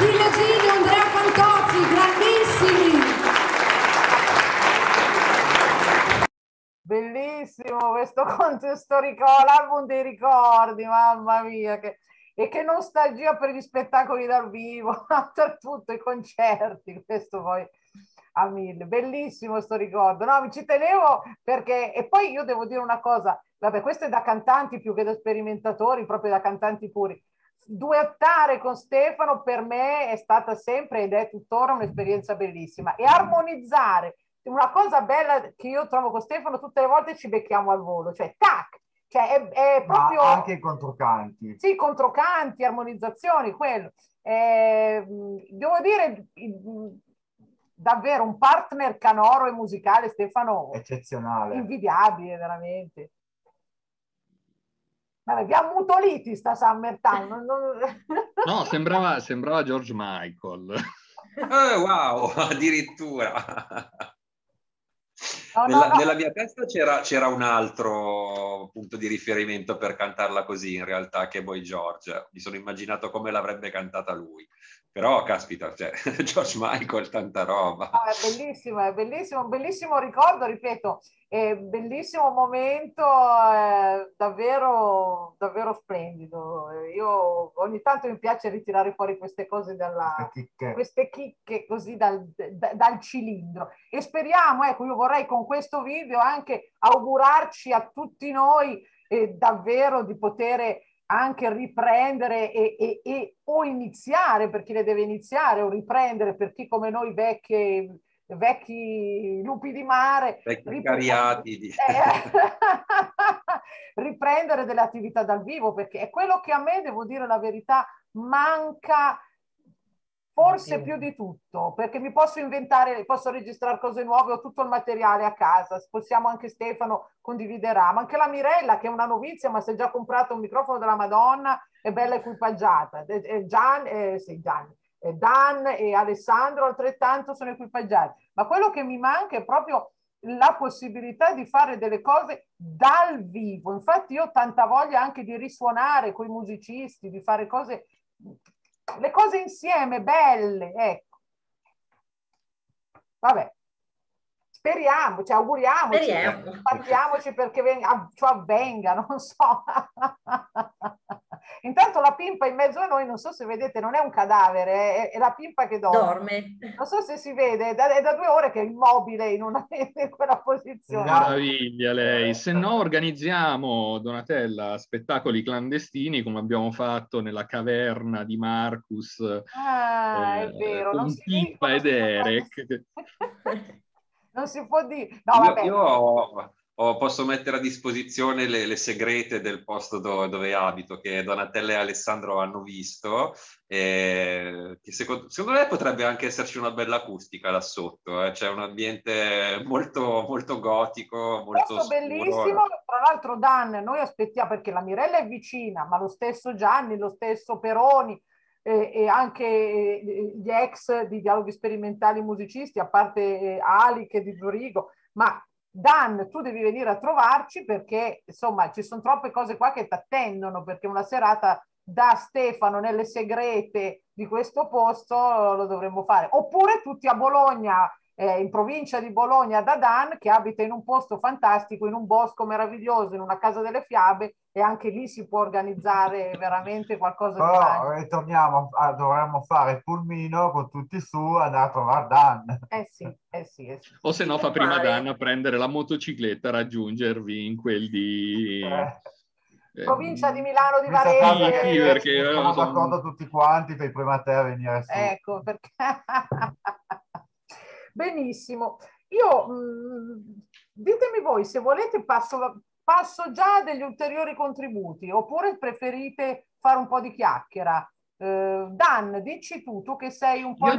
Attilio Giglio, Andrea Fantozzi, grandissimi! Bellissimo questo contesto ricordo, l'album dei ricordi, mamma mia! E che nostalgia per gli spettacoli dal vivo, per tutto, i concerti, questo poi a mille. Bellissimo sto ricordo, no, mi ci tenevo perché, e poi io devo dire una cosa, vabbè, questo è da cantanti più che da sperimentatori, proprio da cantanti puri. Duettare con Stefano per me è stata sempre ed è tuttora un'esperienza bellissima, e armonizzare, una cosa bella che io trovo con Stefano, tutte le volte ci becchiamo al volo, cioè tac, cioè è proprio... Ma anche i controcanti. Sì, controcanti, armonizzazioni, quello. Devo dire, davvero un partner canoro e musicale, Stefano, eccezionale, invidiabile, veramente. Vi ha mutoliti sta Summertime. No, sembrava George Michael. Wow, addirittura. No, nella mia testa c'era un altro punto di riferimento per cantarla così, in realtà, che Boy George. Mi sono immaginato come l'avrebbe cantata lui. Però, caspita, cioè, George Michael, tanta roba. No, è bellissimo, bellissimo ricordo, ripeto, è bellissimo momento, davvero, davvero splendido. Io ogni tanto mi piace ritirare fuori queste cose, queste chicche così dal cilindro. E speriamo, ecco, io vorrei con questo video anche augurarci a tutti noi davvero di poter... anche riprendere o iniziare per chi le deve iniziare, o riprendere per chi come noi vecchi lupi di mare, vecchi cariatidi, riprendere delle attività dal vivo, perché è quello che a me, devo dire la verità, manca forse più di tutto, perché mi posso inventare, posso registrare cose nuove, ho tutto il materiale a casa, possiamo, anche Stefano condividerà, ma anche la Mirella, che è una novizia ma si è già comprata un microfono della Madonna, è bella equipaggiata, Dan e Alessandro altrettanto sono equipaggiati, ma quello che mi manca è proprio la possibilità di fare delle cose dal vivo. Infatti io ho tanta voglia anche di risuonare con i musicisti, di fare cose... le cose insieme, belle, ecco. Vabbè, speriamo, ci auguriamoci, partiamoci perché ciò avvenga, non so. Intanto la pimpa in mezzo a noi, non so se vedete, non è un cadavere, è la pimpa che dorme. Non so se si vede, è da 2 ore che è immobile in quella posizione. Meraviglia lei, se no organizziamo, Donatella, spettacoli clandestini come abbiamo fatto nella caverna di Marcus, è vero, con Pippa ed Eric. Non si può dire, no vabbè. O posso mettere a disposizione le segrete del posto dove abito, che Donatella e Alessandro hanno visto, che secondo me potrebbe anche esserci una bella acustica là sotto, c'è un ambiente molto, molto gotico, molto oscuro. Bellissimo, tra l'altro Dan, noi aspettiamo, perché la Mirella è vicina, ma lo stesso Gianni, lo stesso Peroni, e anche gli ex di Dialoghi Sperimentali musicisti, a parte Ali che è di Zurigo, ma... Dan, tu devi venire a trovarci perché insomma ci sono troppe cose qua che ti attendono, perché una serata da Stefano nelle segrete di questo posto lo dovremmo fare, oppure tutti a Bologna, in provincia di Bologna, da Dan che abita in un posto fantastico, in un bosco meraviglioso, in una casa delle fiabe, e anche lì si può organizzare veramente qualcosa di bello. Ritorniamo, dovremmo fare il pulmino con tutti su, andare a trovare Dan. Eh sì. O se no fa prima Dan a prendere la motocicletta, raggiungervi in quel di... provincia di Milano, di Varese. Sì, perché sono d'accordo tutti quanti per i primi a te a venire su. Ecco, perché... Benissimo. Io, ditemi voi, se volete passo già a degli ulteriori contributi, oppure preferite fare un po' di chiacchiera. Dan, dici tu che sei un po'... Io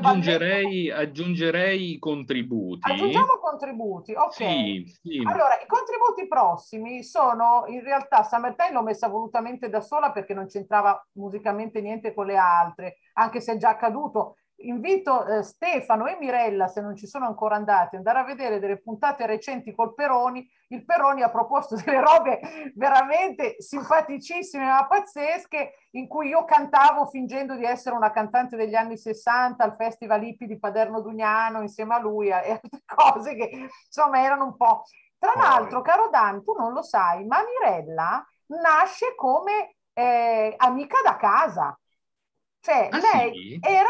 aggiungerei i contributi. Aggiungiamo contributi, ok. Sì. Allora, i contributi prossimi sono, in realtà, Summertime l'ho messa volutamente da sola perché non c'entrava musicalmente niente con le altre, anche se è già accaduto. invito Stefano e Mirella, se non ci sono ancora andati, andare a vedere delle puntate recenti col Peroni. Il Peroni ha proposto delle robe veramente simpaticissime ma pazzesche, in cui io cantavo fingendo di essere una cantante degli anni 60 al Festival Hippie di Paderno Dugnano insieme a lui, e altre cose che insomma erano un po'. Tra l'altro, caro Dan, tu non lo sai, ma Mirella nasce come amica da casa. Cioè, lei era,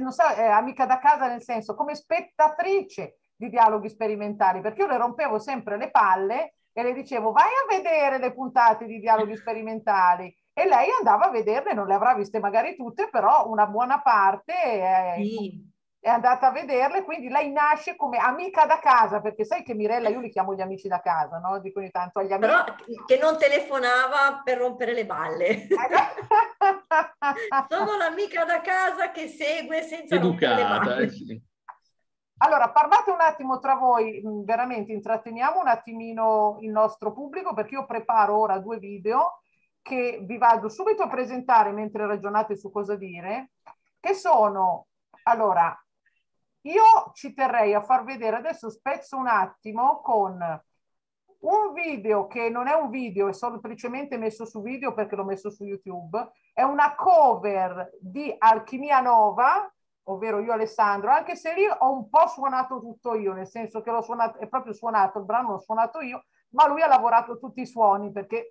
non so, amica da casa nel senso, come spettatrice di Dialoghi Sperimentali, perché io le rompevo sempre le palle e le dicevo vai a vedere le puntate di Dialoghi Sperimentali, e lei andava a vederle, non le avrà viste magari tutte, però una buona parte è andata a vederle, quindi lei nasce come amica da casa, perché sai che Mirella, io li chiamo gli amici da casa, no? Dico ogni tanto agli amici. Però che non telefonava per rompere le balle. Sono l'amica da casa che segue senza educata. Allora, parlate un attimo tra voi, veramente intratteniamo un attimino il nostro pubblico, perché io preparo ora due video che vi vado subito a presentare mentre ragionate su cosa dire, che sono, allora, io ci terrei a far vedere, adesso spezzo un attimo con un video che non è un video, è semplicemente messo su video perché l'ho messo su YouTube, è una cover di Alchimia Nova, ovvero Io Alessandro, anche se lì ho un po' suonato tutto io, nel senso che l'ho suonato, è proprio suonato, il brano l'ho suonato io, ma lui ha lavorato tutti i suoni perché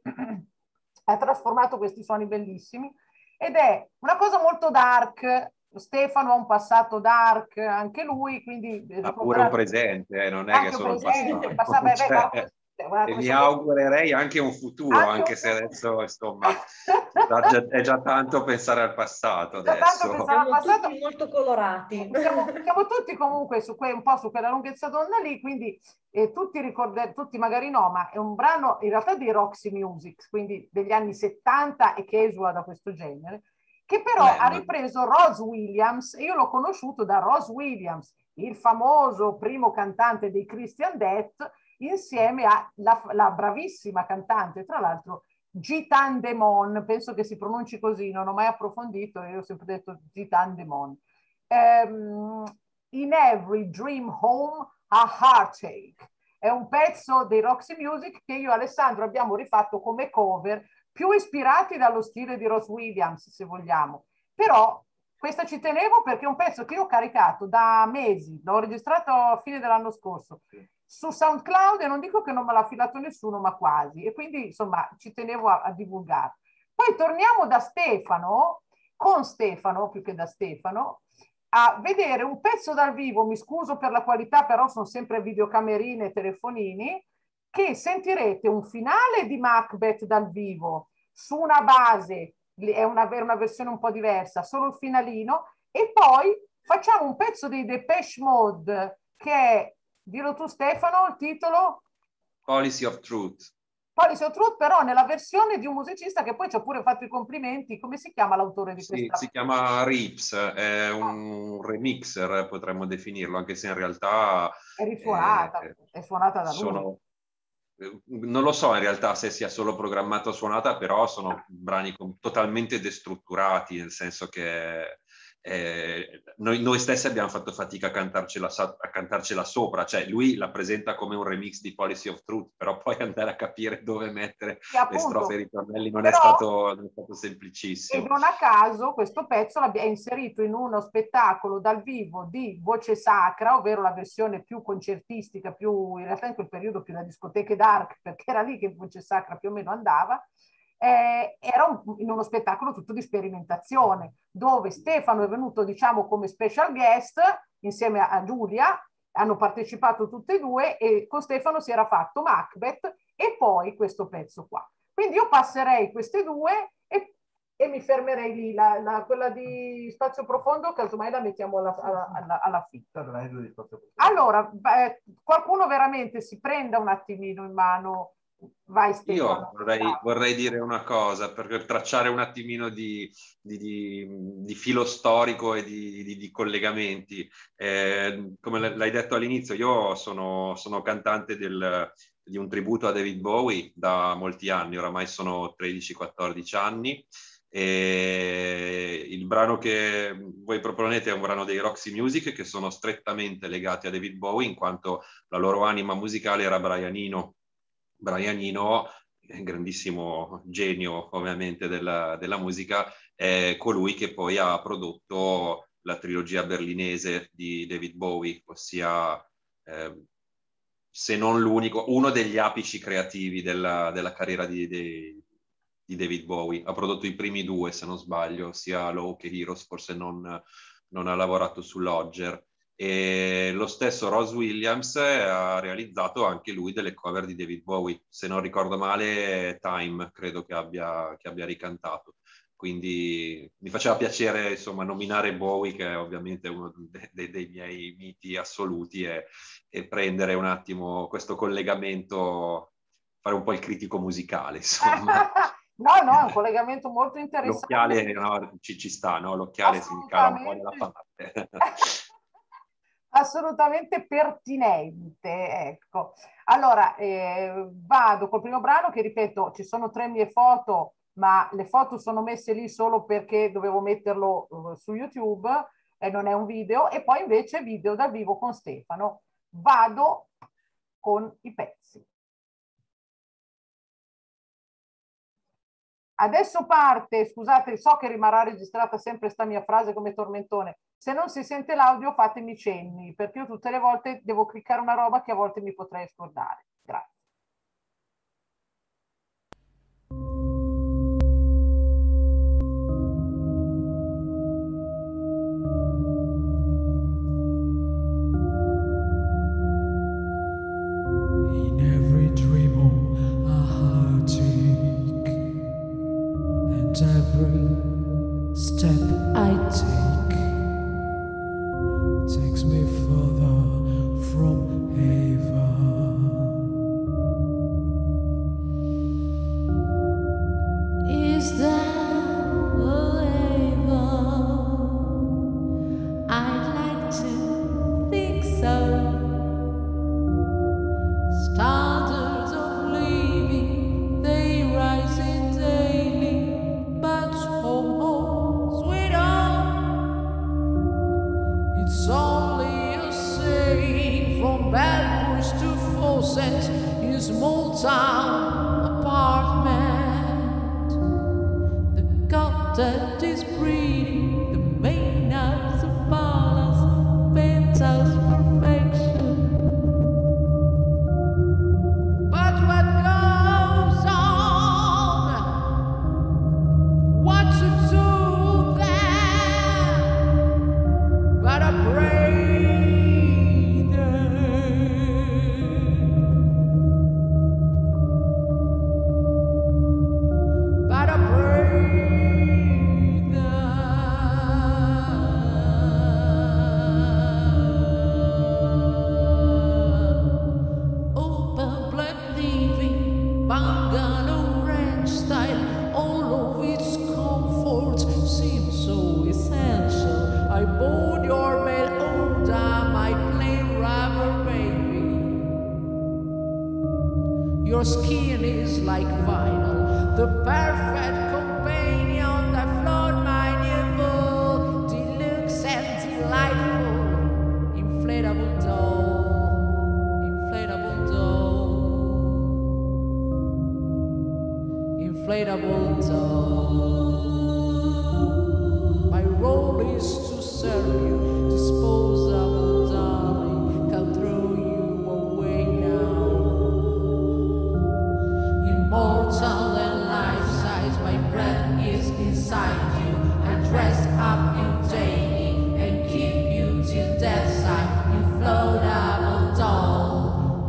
ha trasformato questi suoni bellissimi, ed è una cosa molto dark. Stefano ha un passato dark anche lui, quindi... Ma pure un presente, non è che solo un passato. E mi augurerei anche un futuro, anche se adesso insomma è già tanto pensare al passato. Adesso. Siamo tutti molto colorati. Siamo tutti comunque su un po' su quella lunghezza d'onda lì, quindi tutti ricorderete, tutti magari no, ma è un brano in realtà di Roxy Music, quindi degli anni 70 e che esula da questo genere, che però ha ripreso Rozz Williams, e io l'ho conosciuto da Rozz Williams, il famoso primo cantante dei Christian Death, insieme alla bravissima cantante, tra l'altro, Gitan Demon, penso che si pronunci così, non ho mai approfondito, io ho sempre detto Gitan Demon. In every dreamhome a heartache, è un pezzo dei Roxy Music che io e Alessandro abbiamo rifatto come cover, più ispirati dallo stile di Rozz Williams, se vogliamo. Però questa ci tenevo perché è un pezzo che io ho caricato da mesi, l'ho registrato a fine dell'anno scorso, su SoundCloud, e non dico che non me l'ha filato nessuno, ma quasi, e quindi insomma ci tenevo a divulgare. Poi torniamo da Stefano, con Stefano più che da Stefano, a vedere un pezzo dal vivo, mi scuso per la qualità, però sono sempre videocamerine e telefonini, che sentirete un finale di Macbeth dal vivo, su una base, è una versione un po' diversa, solo il finalino, e poi facciamo un pezzo dei Depeche Mode, che è, dillo tu Stefano, il titolo? Policy of Truth. Policy of Truth, però nella versione di un musicista che poi ci ha pure fatto i complimenti, come si chiama l'autore di questa? Si chiama Rips, è un remixer, potremmo definirlo, anche se in realtà... È risuonata, è suonata da lui. Non lo so in realtà se sia solo programmata o suonata, però sono brani totalmente destrutturati, nel senso che... Noi stessi abbiamo fatto fatica a cantarcela sopra, cioè lui la presenta come un remix di Policy of Truth, però poi andare a capire dove mettere le strofe e i ritornelli non è stato semplicissimo. E non a caso questo pezzo l'abbiamo inserito in uno spettacolo dal vivo di Voce Sacra, ovvero la versione più concertistica, più in realtà in quel periodo più da discoteche dark, perché era lì che Voce Sacra più o meno andava. In uno spettacolo tutto di sperimentazione, dove Stefano è venuto diciamo come special guest insieme a Giulia, hanno partecipato tutte e due, e con Stefano si era fatto Macbeth e poi questo pezzo qua. Quindi io passerei queste due e mi fermerei lì, quella di Spazio Profondo casomai la mettiamo alla fine. Allora, qualcuno veramente si prenda un attimino in mano. Vai, Stefano. Io vorrei dire una cosa per tracciare un attimino di filo storico e di collegamenti. Come l'hai detto all'inizio, io sono cantante di un tributo a David Bowie da molti anni, oramai sono 13-14 anni. E il brano che voi proponete è un brano dei Roxy Music, che sono strettamente legati a David Bowie, in quanto la loro anima musicale era Brian Eno. Brian Eno, grandissimo genio ovviamente della musica, è colui che poi ha prodotto la trilogia berlinese di David Bowie, ossia se non l'unico, uno degli apici creativi della carriera di David Bowie. Ha prodotto i primi due, se non sbaglio, sia Low che Heroes, forse non ha lavorato su Lodger. E lo stesso Rozz Williams ha realizzato anche lui delle cover di David Bowie, se non ricordo male Time credo che abbia ricantato. Quindi mi faceva piacere, insomma, nominare Bowie, che è ovviamente uno dei miei miti assoluti, e prendere un attimo questo collegamento, fare un po' il critico musicale, insomma. No, è un collegamento molto interessante. L'occhiale no, ci sta, no? L'occhiale si cala un po' nella parte. Assolutamente pertinente, ecco. Allora, vado col primo brano, che ripeto, ci sono 3 mie foto, ma le foto sono messe lì solo perché dovevo metterlo su YouTube, e non è un video, e poi invece video dal vivo con Stefano. Vado con i pezzi. Adesso parte, scusate, so che rimarrà registrata sempre sta mia frase come tormentone, se non si sente l'audio fatemi cenni, perché io tutte le volte devo cliccare una roba che a volte mi potrei scordare. Grazie.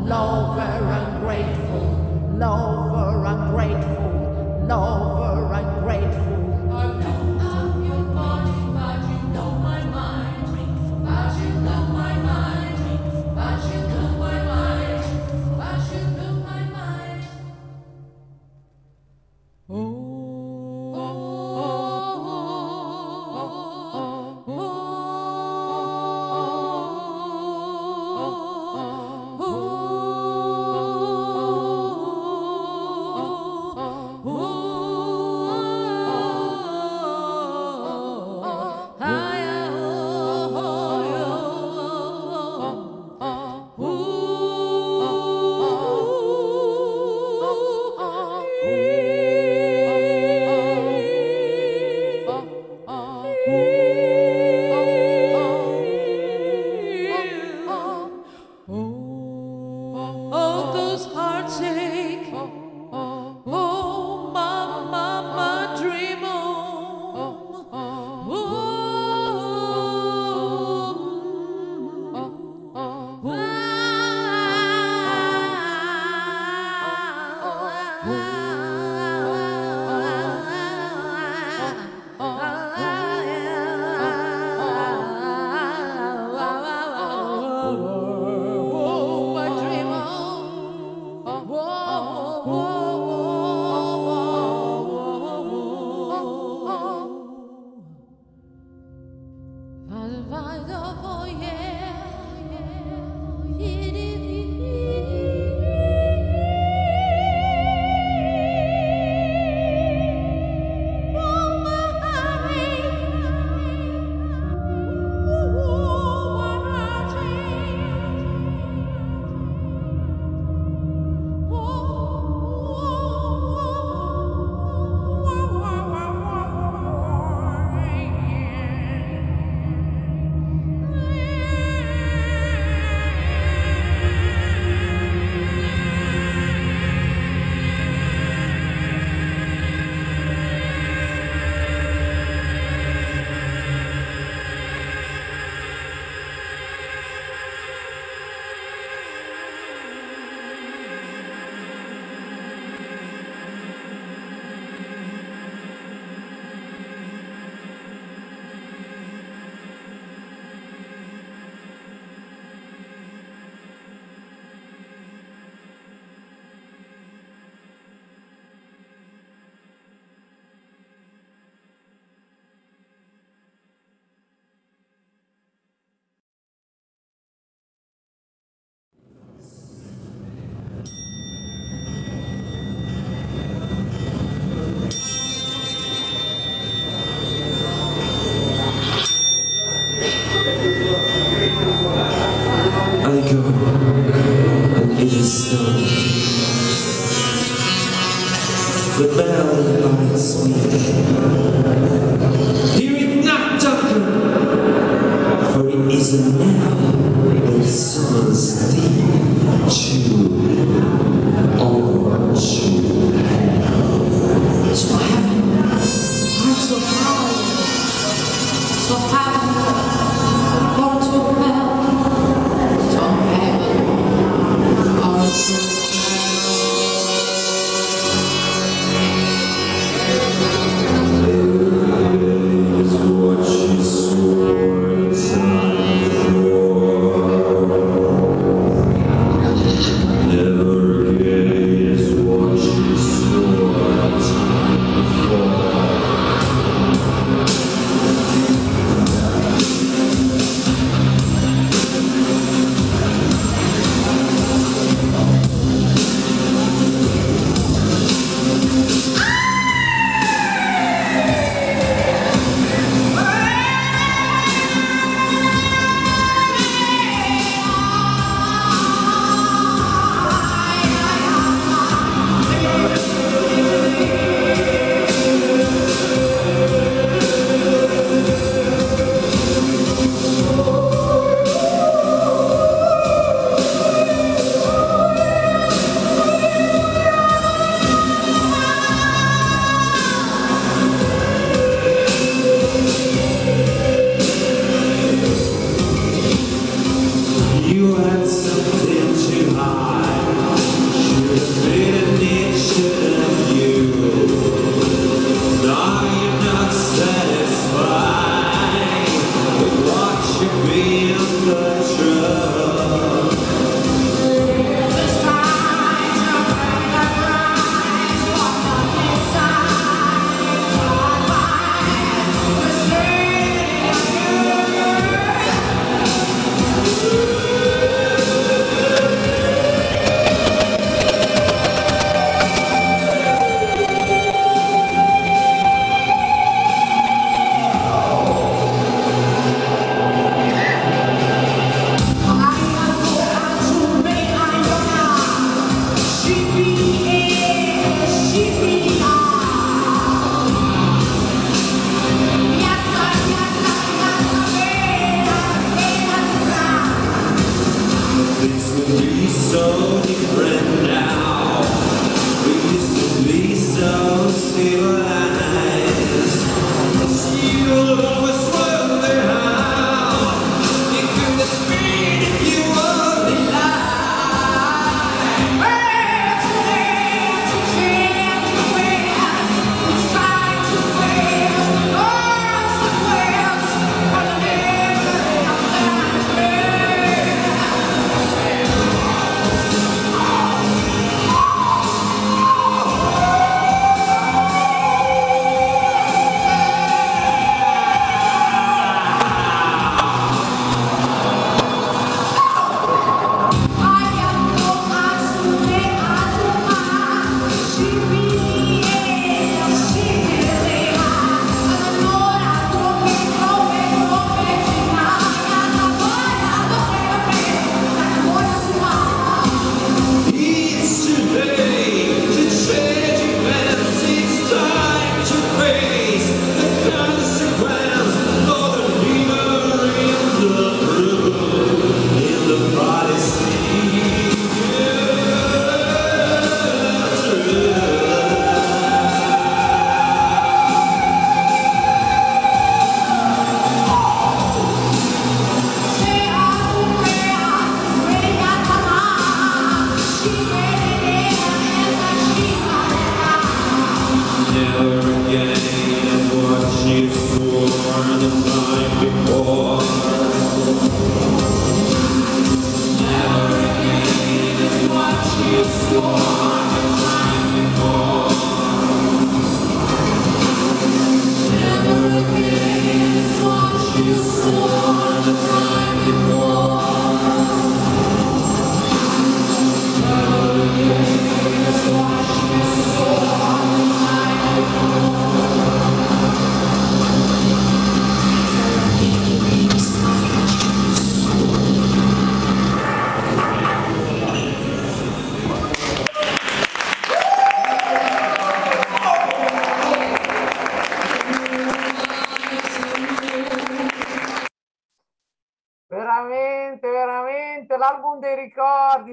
Lover, ungrateful, lover, ungrateful, lover.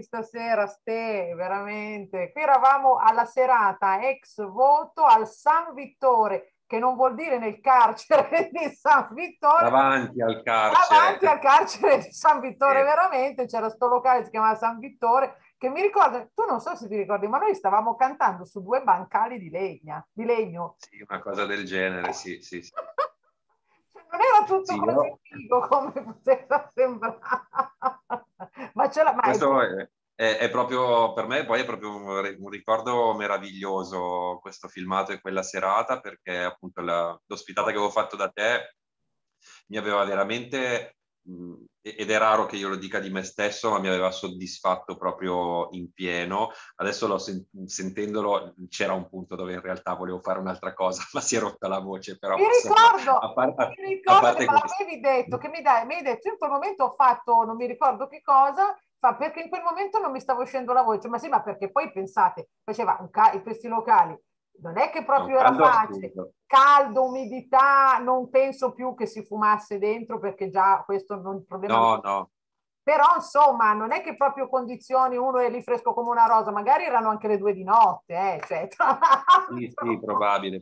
Stasera, Ste, veramente. Qui eravamo alla serata ex voto al San Vittore, che non vuol dire nel carcere di San Vittore, davanti al carcere di San Vittore, veramente. C'era sto locale che si chiamava San Vittore, che mi ricorda, tu non so se ti ricordi, ma noi stavamo cantando su due bancali di legno. Sì, una cosa del genere, sì. Non era tutto così figo come poteva sembrare. Ma ce l'ha mai. Questo è proprio, per me poi è proprio un ricordo meraviglioso, questo filmato e quella serata, perché appunto l'ospitata che avevo fatto da te mi aveva veramente, ed è raro che io lo dica di me stesso, ma mi aveva soddisfatto proprio in pieno. Adesso sentendolo c'era un punto dove in realtà volevo fare un'altra cosa, ma si è rotta la voce. Però mi ricordo che l'avevi detto, che mi hai detto in quel momento ho fatto non mi ricordo che cosa, perché in quel momento non mi stava uscendo la voce, ma sì, ma perché poi pensate, faceva questi locali, non è che proprio era facile, assurdo. Caldo, umidità, non penso più che si fumasse dentro, perché già questo non è un problema. No. Però insomma non è che proprio condizioni, uno è lì fresco come una rosa, magari erano anche le 2 di notte, cioè, sì, probabile.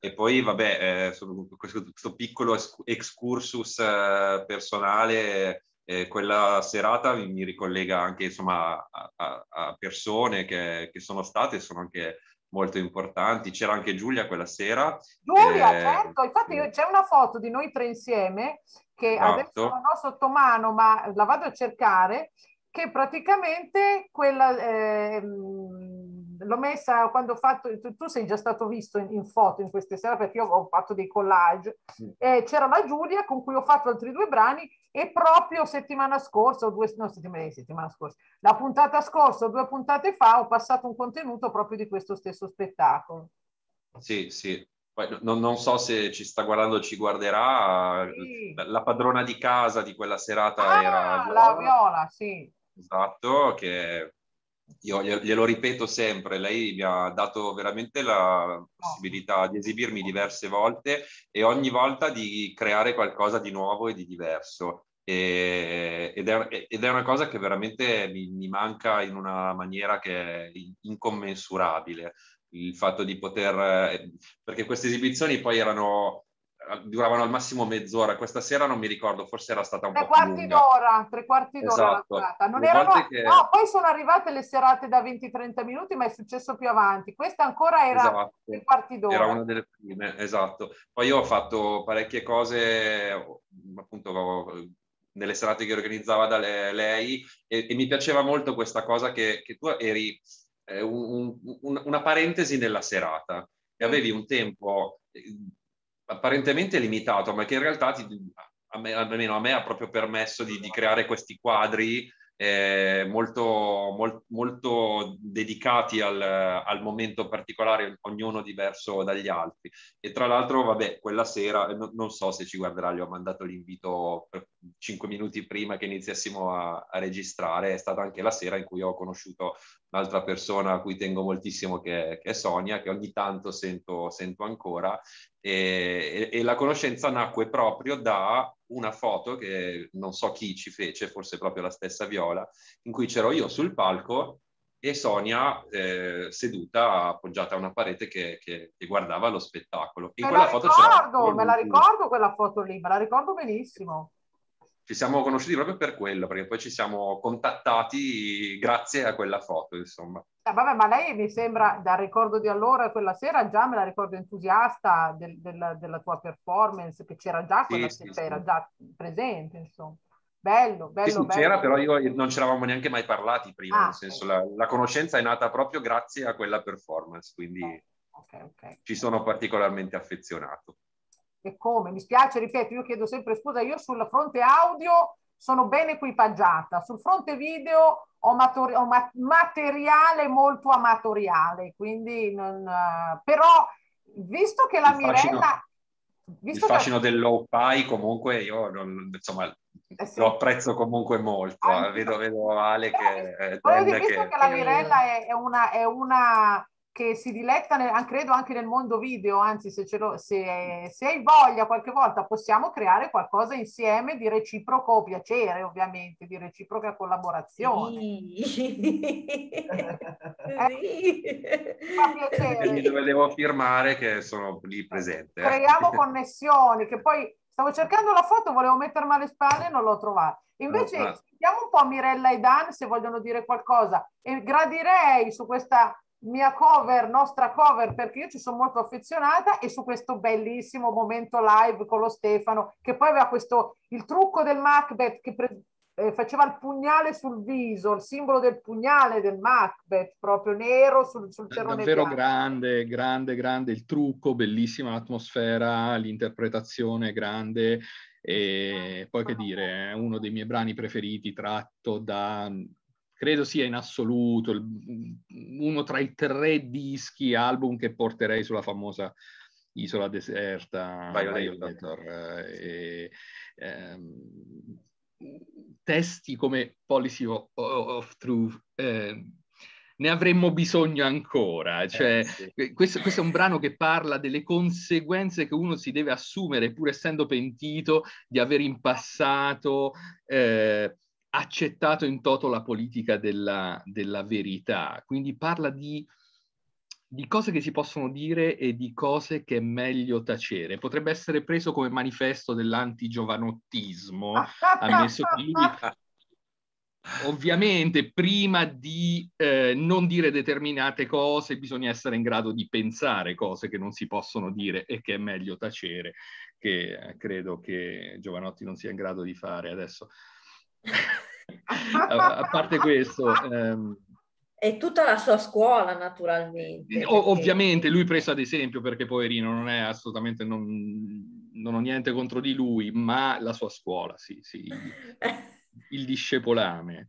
E poi vabbè, questo piccolo excursus personale. Quella serata mi ricollega anche insomma a persone che sono state e sono anche molto importanti. C'era anche Giulia quella sera. Giulia, certo, infatti c'è una foto di noi 3 insieme che adesso non ho sotto mano, ma la vado a cercare, che praticamente quella l'ho messa quando ho fatto, tu sei già stato visto in foto in queste sere, perché io ho fatto dei collage, c'era la Giulia con cui ho fatto altri 2 brani, e proprio settimana scorsa la puntata scorsa o 2 puntate fa ho passato un contenuto proprio di questo stesso spettacolo. Sì. Poi, non so se ci sta guardando, ci guarderà, sì. La padrona di casa di quella serata era la Viola, sì, esatto, che io glielo ripeto sempre, lei mi ha dato veramente la possibilità di esibirmi diverse volte e ogni volta di creare qualcosa di nuovo e di diverso, ed è una cosa che veramente mi manca in una maniera che è incommensurabile, il fatto di poter, perché queste esibizioni poi duravano al massimo mezz'ora, questa sera non mi ricordo, forse era stata un po' più lunga. 3/4 d'ora, esatto. No, poi sono arrivate le serate da 20-30 minuti, ma è successo più avanti, questa ancora era, esatto, 3/4 d'ora. Era una delle prime, esatto. Poi io ho fatto parecchie cose, appunto, nelle serate che organizzava da lei, e mi piaceva molto questa cosa che tu eri una parentesi nella serata, e avevi un tempo apparentemente limitato, ma che in realtà almeno a me ha proprio permesso di creare questi quadri molto dedicati al momento particolare, ognuno diverso dagli altri. E tra l'altro, vabbè, quella sera, non so se ci guarderà, gli ho mandato l'invito 5 minuti prima che iniziassimo a registrare, è stata anche la sera in cui ho conosciuto un'altra persona a cui tengo moltissimo, che è Sonia, che ogni tanto sento ancora, e la conoscenza nacque proprio da una foto che non so chi ci fece, forse proprio la stessa Viola, in cui c'ero io sul palco e Sonia seduta appoggiata a una parete che guardava lo spettacolo. Me la ricordo quella foto lì, me la ricordo benissimo. ci siamo conosciuti proprio per quello, perché poi ci siamo contattati grazie a quella foto, insomma. Vabbè, ma lei mi sembra, dal ricordo di allora, quella sera già me la ricordo entusiasta della tua performance, che c'era già quella sera, sì, era già presente, insomma. Bello, bello, sì, bello. C'era, però io non ce l'avamo neanche mai parlati prima, nel senso la conoscenza è nata proprio grazie a quella performance, quindi ci sono particolarmente affezionato. E come? Mi spiace, ripeto, io chiedo sempre scusa, io sul fronte audio sono ben equipaggiata, sul fronte video ho materiale molto amatoriale, quindi però visto che la Mirella... Visto il fascino del low-fi comunque io insomma, sì, lo apprezzo comunque molto. Vedo Ale che... Però io visto che la Mirella è una che si diletta credo anche nel mondo video, anzi se hai voglia qualche volta possiamo creare qualcosa insieme di reciproco piacere, ovviamente, di reciproca collaborazione. Sì. Fa piacere. Mi dovevo firmare che sono lì presente. Creiamo connessioni, che poi stavo cercando la foto, volevo mettermi alle spalle e non l'ho trovata. Invece sentiamo un po' Mirella e Dan se vogliono dire qualcosa, e gradirei su questa... mia cover, nostra cover, perché io ci sono molto affezionata, e su questo bellissimo momento live con lo Stefano, che poi aveva il trucco del Macbeth, che faceva il pugnale sul viso, il simbolo del pugnale del Macbeth, proprio nero sul terrone. Davvero grande, grande, grande il trucco, bellissima l'atmosfera, l'interpretazione grande, e poi che dire, è uno dei miei brani preferiti, tratto da... credo sia in assoluto uno tra i 3 dischi album che porterei sulla famosa isola deserta, Violator. Testi come Policy of Truth, ne avremmo bisogno ancora, cioè, sì. Questo è un brano che parla delle conseguenze che uno si deve assumere, pur essendo pentito di aver in passato accettato in toto la politica della verità, quindi parla di cose che si possono dire e di cose che è meglio tacere. Potrebbe essere preso come manifesto dell'antigiovanottismo, ammesso lì. Ovviamente prima di non dire determinate cose bisogna essere in grado di pensare cose che non si possono dire e che è meglio tacere, che credo che Giovanotti non sia in grado di fare adesso. A parte questo, e tutta la sua scuola, naturalmente, ovviamente lui preso ad esempio, perché poverino non è assolutamente, non ho niente contro di lui, ma la sua scuola, sì, il discepolame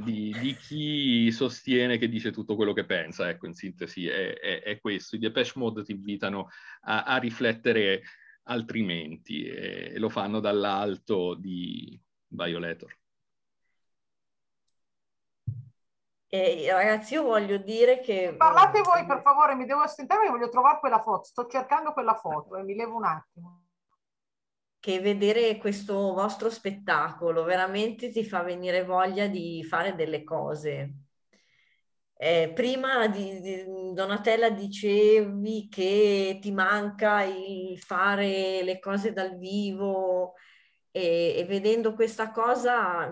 di chi sostiene che dice tutto quello che pensa, ecco, in sintesi è questo. I Depeche Mode ti invitano a riflettere altrimenti, e lo fanno dall'alto di Violator. Ragazzi, io voglio dire che... Parlate voi, per favore, mi devo assentarmi, voglio trovare quella foto, sto cercando quella foto e mi levo un attimo. Che vedere questo vostro spettacolo veramente ti fa venire voglia di fare delle cose. Prima Donatella dicevi che ti manca il fare le cose dal vivo, e vedendo questa cosa...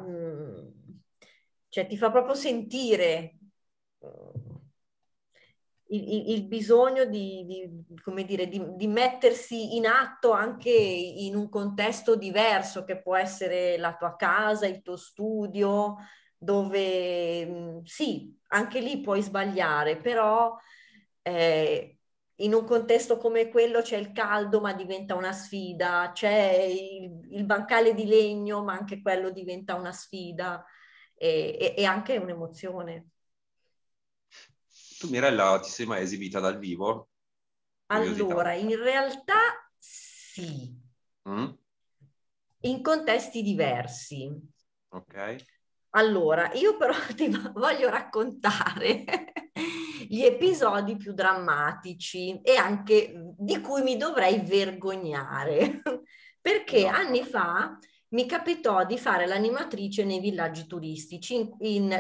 cioè ti fa proprio sentire il bisogno come dire, di mettersi in atto anche in un contesto diverso, che può essere la tua casa, il tuo studio, dove sì, anche lì puoi sbagliare, però in un contesto come quello c'è il caldo, ma diventa una sfida, c'è il bancale di legno, ma anche quello diventa una sfida. E anche un'emozione. Tu, Mirella, ti sei mai esibita dal vivo? Allora, in realtà sì. In contesti diversi. Ok. Allora, io però ti voglio raccontare gli episodi più drammatici, e anche di cui mi dovrei vergognare, perché anni fa mi capitò di fare l'animatrice nei villaggi turistici.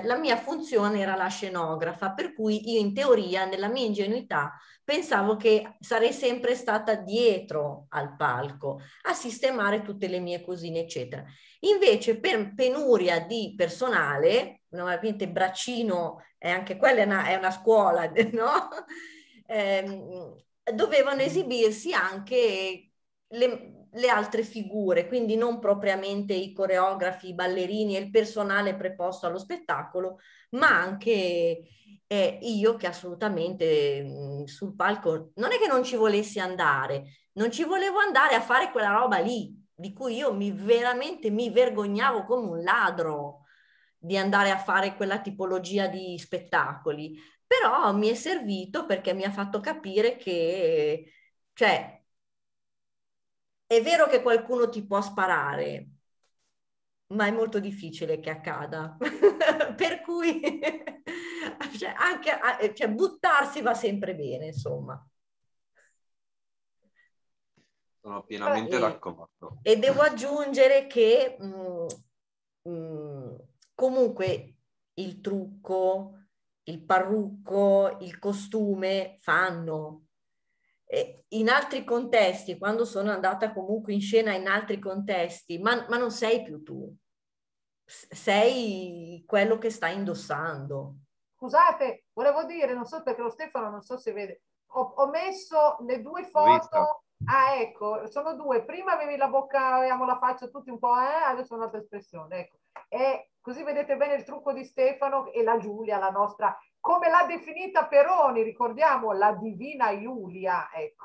La mia funzione era la scenografa, per cui io in teoria, nella mia ingenuità, pensavo che sarei sempre stata dietro al palco a sistemare tutte le mie cosine, eccetera. Invece, per penuria di personale, normalmente Braccino, anche quella è una scuola, no? Dovevano esibirsi anche le altre figure, quindi non propriamente i coreografi, i ballerini e il personale preposto allo spettacolo, ma anche io, che assolutamente sul palco non è che non ci volessi andare, non ci volevo andare a fare quella roba lì di cui io veramente mi vergognavo come un ladro di andare a fare quella tipologia di spettacoli, però mi è servito perché mi ha fatto capire che, cioè, è vero che qualcuno ti può sparare, ma è molto difficile che accada. Per cui buttarsi va sempre bene, insomma. Sono pienamente d'accordo. E devo aggiungere che comunque il trucco, il parrucco, il costume fanno. In altri contesti, quando sono andata comunque in scena in altri contesti, ma non sei più tu, sei quello che stai indossando. Scusate, volevo dire, non so perché lo Stefano, non so se vede, ho messo le due foto, Vista. Ah ecco, sono due, prima avevi la bocca, avevamo la faccia tutti un po', adesso è un'altra espressione, ecco. E così vedete bene il trucco di Stefano e la Giulia, la nostra, come l'ha definita Peroni, ricordiamo, la divina Giulia, ecco.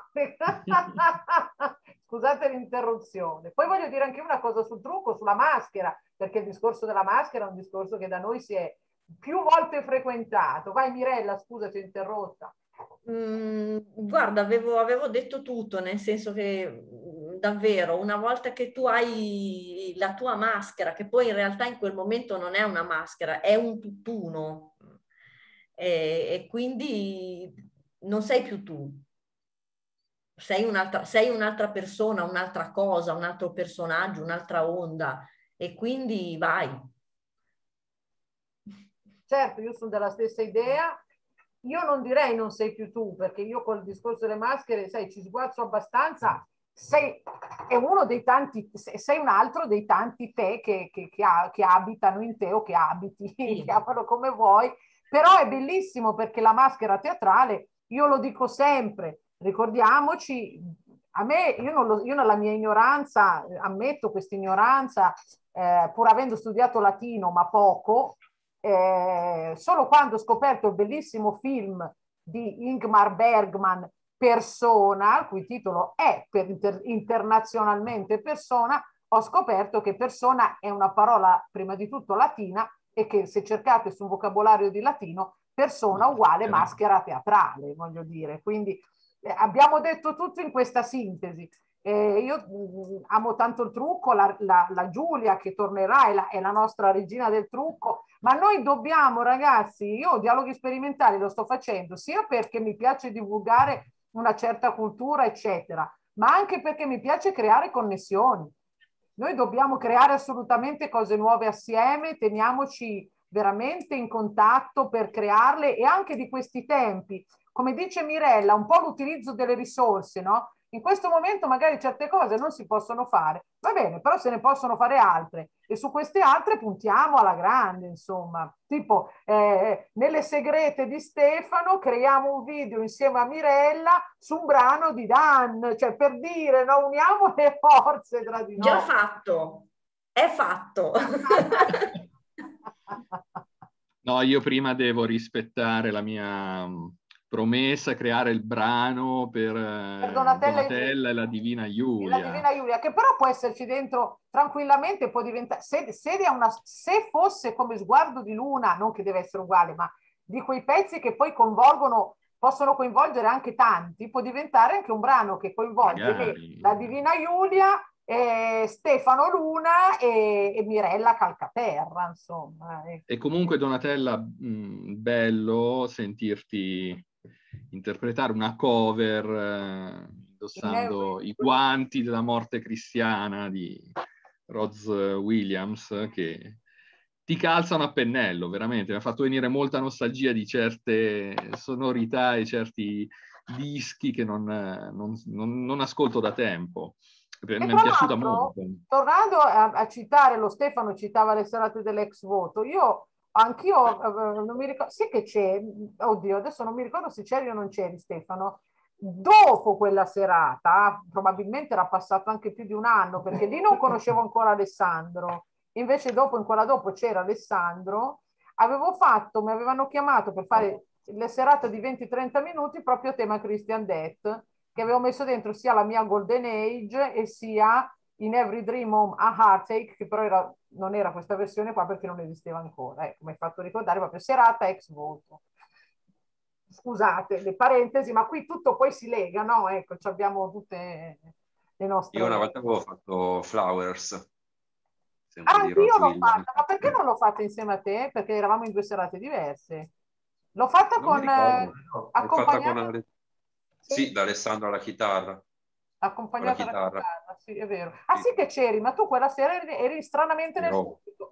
Scusate l'interruzione. Poi voglio dire anche una cosa sul trucco, sulla maschera, perché il discorso della maschera è un discorso che da noi si è più volte frequentato. Vai Mirella, scusa, ti ho interrotta. Guarda, avevo detto tutto, nel senso che davvero, una volta che tu hai la tua maschera, che poi in realtà in quel momento non è una maschera, è un tutt'uno, e quindi non sei più tu, sei un'altra persona, un'altra cosa, un altro personaggio, un'altra onda, e quindi vai. Certo, io sono della stessa idea. Io non direi non sei più tu, perché io col discorso delle maschere, sai, ci sguazzo abbastanza. È uno dei tanti, sei un altro dei tanti te che abitano in te, o che abiti, sì. Chiamalo come vuoi. Però è bellissimo, perché la maschera teatrale, io lo dico sempre, ricordiamoci, a me, io nella mia ignoranza, ammetto questa ignoranza, pur avendo studiato latino, ma poco, solo quando ho scoperto il bellissimo film di Ingmar Bergman, Persona, il cui titolo è internazionalmente Persona, ho scoperto che persona è una parola prima di tutto latina, e che se cercate su un vocabolario di latino, persona uguale maschera teatrale, voglio dire. Quindi abbiamo detto tutto in questa sintesi. Io amo tanto il trucco, la Giulia che tornerà è la nostra regina del trucco, ma noi dobbiamo, ragazzi, io dialoghi sperimentali lo sto facendo sia perché mi piace divulgare una certa cultura, eccetera, ma anche perché mi piace creare connessioni. Noi dobbiamo creare assolutamente cose nuove assieme, teniamoci veramente in contatto per crearle, e anche di questi tempi. Come dice Mirella, un po' l'utilizzo delle risorse, no? In questo momento magari certe cose non si possono fare, va bene, però se ne possono fare altre, e su queste altre puntiamo alla grande, insomma. Tipo nelle segrete di Stefano creiamo un video insieme a Mirella su un brano di Dan, cioè per dire, no, uniamo le forze tra di noi. Già fatto, è fatto. No, io prima devo rispettare la mia promessa, creare il brano per Donatella e la Divina Giulia. La Divina Giulia, che però può esserci dentro tranquillamente, può diventare, se fosse come Sguardo di Luna, non che deve essere uguale, ma di quei pezzi che poi possono coinvolgere anche tanti, può diventare anche un brano che coinvolge la Divina Giulia, Stefano Luna e Mirella Calcaterra, insomma. E comunque Donatella, bello sentirti interpretare una cover indossando i guanti della morte cristiana di Rozz Williams, che ti calzano a pennello, veramente. Mi ha fatto venire molta nostalgia di certe sonorità e certi dischi che non ascolto da tempo. E mi è piaciuta molto. Tornando a citare, lo Stefano citava le serate dell'ex voto, anch'io non mi ricordo, sì che c'è, oddio, adesso non mi ricordo se c'eri o non c'eri, Stefano. Dopo quella serata, probabilmente era passato anche più di un anno, perché lì non conoscevo ancora Alessandro, invece dopo, in quella dopo c'era Alessandro, mi avevano chiamato per fare la serata di 20-30 minuti proprio a tema Christian Death, che avevo messo dentro sia la mia Golden Age e sia In Every Dreamhome a Heartache, che però non era questa versione qua perché non esisteva ancora, mi hai fatto ricordare proprio serata ex voto. Scusate le parentesi, ma qui tutto poi si lega, no? Ecco, abbiamo tutte le nostre... Io una volta avevo fatto Flowers. Anch'io l'ho fatta, ma perché non l'ho fatta insieme a te? Perché eravamo in due serate diverse. L'ho fatta accompagnata... Sì, da Alessandro alla chitarra. Accompagnata alla chitarra, sì, è vero. Ah sì che c'eri, ma tu quella sera eri stranamente nel pubblico.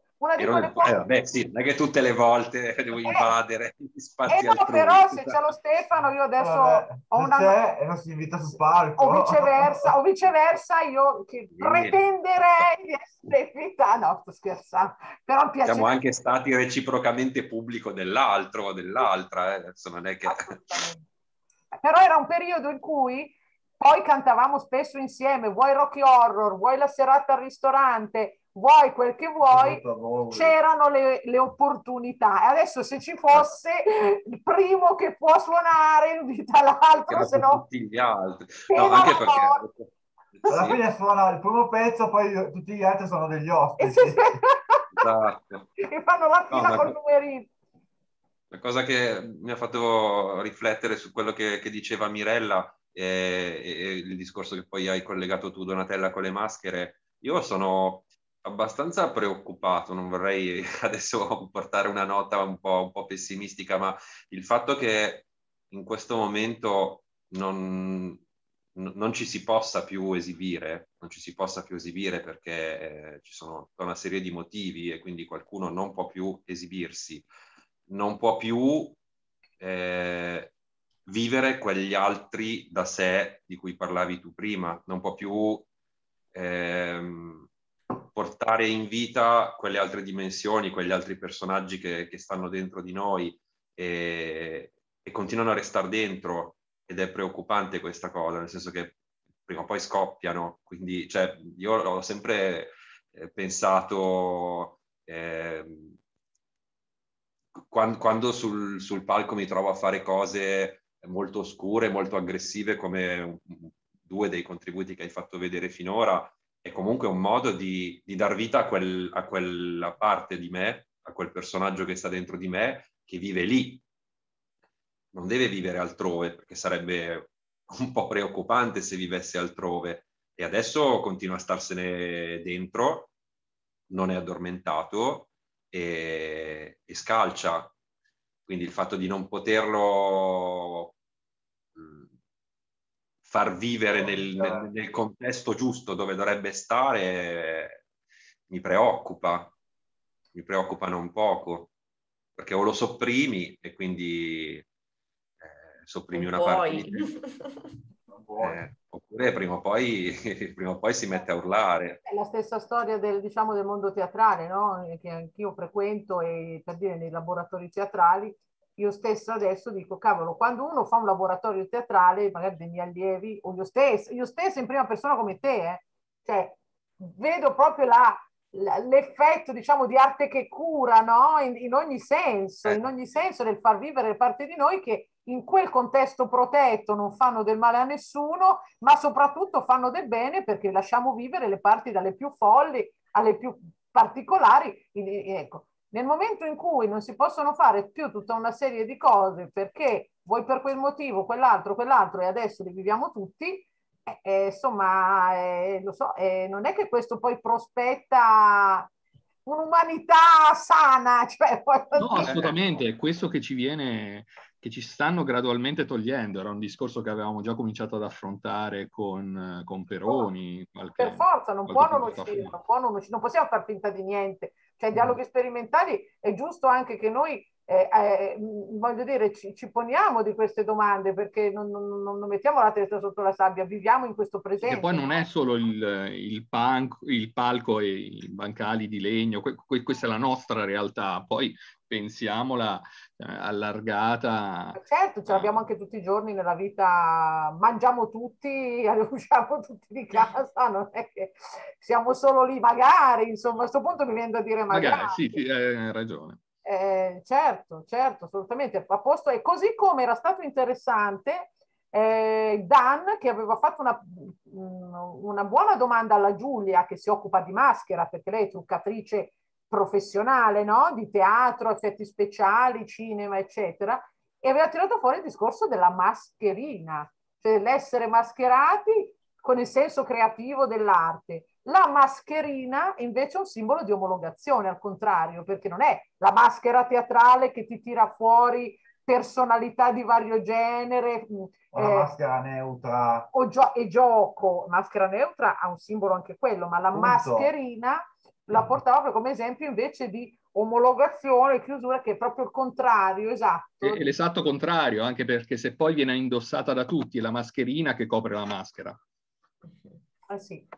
Beh, sì, non è che tutte le volte devo invadere gli spazi altrui. Però se c'è lo Stefano, io adesso ho una... è nostro invitato sparco. O viceversa, io che pretenderei di essere invitata. No, sto scherzando. Però piace. Siamo anche stati reciprocamente pubblico dell'altro o dell'altra, adesso non è che... Però era un periodo in cui poi cantavamo spesso insieme, vuoi Rocky Horror, vuoi la serata al ristorante... vuoi quel che vuoi, c'erano le opportunità, e adesso se ci fosse il primo che può suonare invita l'altro, se no tutti gli altri, no, anche perché alla fine suona il primo pezzo, poi tutti gli altri sono degli ospiti esatto. Che fanno la fila col numerino. La cosa che mi ha fatto riflettere su quello che diceva Mirella e il discorso che poi hai collegato tu, Donatella, con le maschere, io sono abbastanza preoccupato, non vorrei adesso portare una nota un po' pessimistica, ma il fatto che in questo momento non ci si possa più esibire, perché ci sono tutta una serie di motivi e quindi qualcuno non può più esibirsi, non può più vivere quegli altri da sé di cui parlavi tu prima, non può più... portare in vita quelle altre dimensioni, quegli altri personaggi che stanno dentro di noi e continuano a restare dentro, ed è preoccupante questa cosa, nel senso che prima o poi scoppiano, quindi io ho sempre pensato quando sul palco mi trovo a fare cose molto oscure, molto aggressive, come due dei contributi che hai fatto vedere finora, è comunque un modo di dar vita a quella parte di me, a quel personaggio che sta dentro di me, che vive lì. Non deve vivere altrove, perché sarebbe un po' preoccupante se vivesse altrove. E adesso continua a starsene dentro, non è addormentato e scalcia. Quindi il fatto di non poterlo... far vivere nel contesto giusto dove dovrebbe stare mi preoccupa non poco, perché o lo sopprimi e quindi sopprimi una parte oppure prima o poi si mette a urlare. È la stessa storia del mondo teatrale, no? Che anch'io frequento, e per dire nei laboratori teatrali. Io stessa adesso dico, cavolo, quando uno fa un laboratorio teatrale, magari dei miei allievi, o io stessa in prima persona come te, vedo proprio l'effetto, diciamo, di arte che cura, no? In ogni senso del far vivere parte di noi che in quel contesto protetto non fanno del male a nessuno, ma soprattutto fanno del bene, perché lasciamo vivere le parti dalle più folli alle più particolari, ecco. Nel momento in cui non si possono fare più tutta una serie di cose perché vuoi per quel motivo, quell'altro, e adesso li viviamo tutti, non è che questo poi prospetta un'umanità sana. No, assolutamente, è questo che ci viene... che ci stanno gradualmente togliendo. Era un discorso che avevamo già cominciato ad affrontare con Peroni. Per forza, non può non uscire, non possiamo far finta di niente. Cioè, dialoghi sperimentali, è giusto anche che noi, voglio dire, ci poniamo di queste domande, perché non mettiamo la testa sotto la sabbia, viviamo in questo presente. E poi non è solo il palco e i bancali di legno, questa è la nostra realtà, poi pensiamola allargata. Certo, ce l'abbiamo anche tutti i giorni nella vita, mangiamo tutti, usciamo tutti di casa, non è che siamo solo lì, magari, insomma, a questo punto mi viene da dire magari. Sì, hai ragione. Certo, assolutamente, a posto. E così come era stato interessante Dan, che aveva fatto una buona domanda alla Giulia, che si occupa di maschera, perché lei è truccatrice professionale, no? Di teatro, effetti speciali, cinema, eccetera, e aveva tirato fuori il discorso della mascherina, cioè l'essere mascherati con il senso creativo dell'arte. La mascherina invece è un simbolo di omologazione, al contrario, perché non è la maschera teatrale che ti tira fuori personalità di vario genere. Una maschera neutra. E gioco. Maschera neutra ha un simbolo anche quello, ma la mascherina la portava come esempio invece di omologazione, chiusura, che è proprio il contrario, esatto. È l'esatto contrario, anche perché se poi viene indossata da tutti, è la mascherina che copre la maschera. Sì.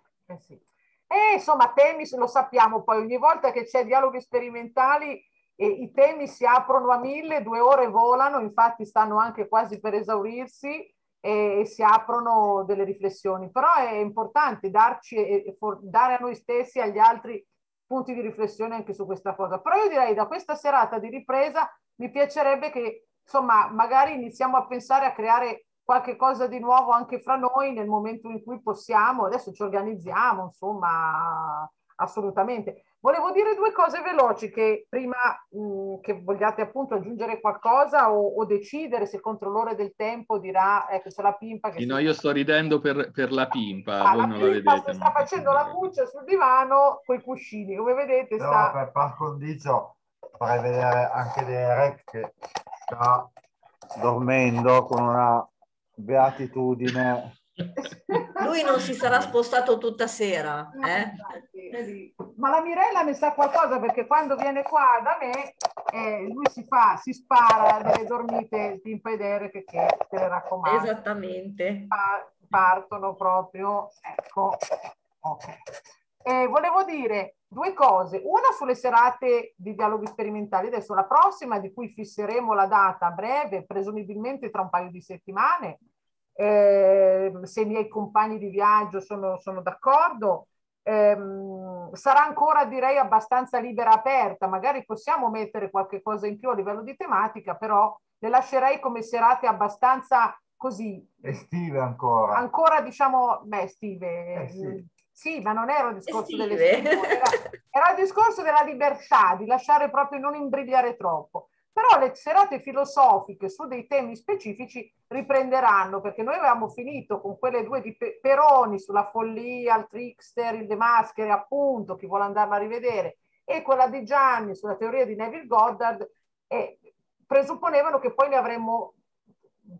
E insomma, temi lo sappiamo, poi ogni volta che c'è dialoghi sperimentali i temi si aprono a 1000, 2 ore volano, infatti stanno anche quasi per esaurirsi e si aprono delle riflessioni, però è importante darci dare a noi stessi e agli altri punti di riflessione anche su questa cosa. Però io direi, da questa serata di ripresa mi piacerebbe che, insomma, magari iniziamo a pensare a creare qualche cosa di nuovo anche fra noi nel momento in cui possiamo. Adesso ci organizziamo, insomma, assolutamente. Volevo dire 2 cose veloci, che prima che vogliate appunto aggiungere qualcosa o decidere se il controllore del tempo dirà, ecco, c'è la pimpa. Che no, io sto ridendo per la pimpa. Voi non la vedete. Sta facendo la buccia sul divano coi cuscini, come vedete. Però sta... per par condicio farei vedere anche Derek che sta dormendo con una beatitudine. Lui non si sarà spostato tutta sera, eh? Ma la Mirella ne sa qualcosa, perché quando viene qua da me lui si spara delle dormite di impedere che te le raccomando. Esattamente. Partono proprio, ecco. Okay. Volevo dire 2 cose, una sulle serate di dialoghi sperimentali, adesso la prossima, di cui fisseremo la data a breve, presumibilmente tra un paio di settimane, se i miei compagni di viaggio sono d'accordo, sarà ancora, direi, abbastanza libera, aperta, magari possiamo mettere qualche cosa in più a livello di tematica, però le lascerei come serate abbastanza così estive ancora, diciamo, estive. Sì, ma non era il discorso delle scuole, era il discorso della libertà, di lasciare proprio, non imbrigliare troppo. Però le serate filosofiche su dei temi specifici riprenderanno, perché noi avevamo finito con quelle 2 di Peroni sulla follia, il trickster, il De Maschere, appunto, chi vuole andarla a rivedere, e quella di Gianni sulla teoria di Neville Goddard, e presupponevano che poi ne avremmo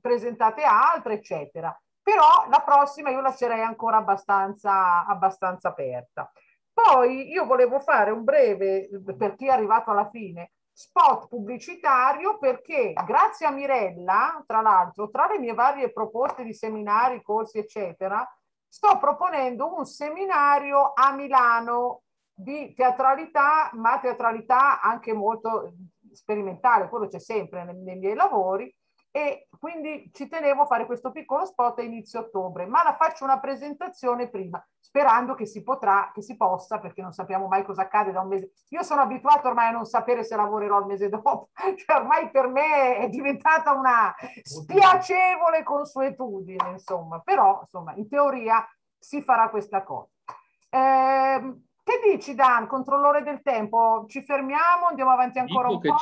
presentate altre, eccetera. Però la prossima io lascerei ancora abbastanza aperta. Poi io volevo fare un breve, per chi è arrivato alla fine, spot pubblicitario, perché grazie a Mirella, tra l'altro, tra le mie varie proposte di seminari, corsi, eccetera, sto proponendo un seminario a Milano di teatralità, ma teatralità anche molto sperimentale, quello c'è sempre nei miei lavori, e quindi ci tenevo a fare questo piccolo spot a inizio ottobre, ma la faccio una presentazione prima, sperando che si possa, perché non sappiamo mai cosa accade da un mese. Io sono abituato ormai a non sapere se lavorerò il mese dopo, cioè ormai per me è diventata una spiacevole consuetudine, insomma, però insomma in teoria si farà questa cosa. Che dici, Dan, controllore del tempo? Ci fermiamo? Andiamo avanti ancora un po'?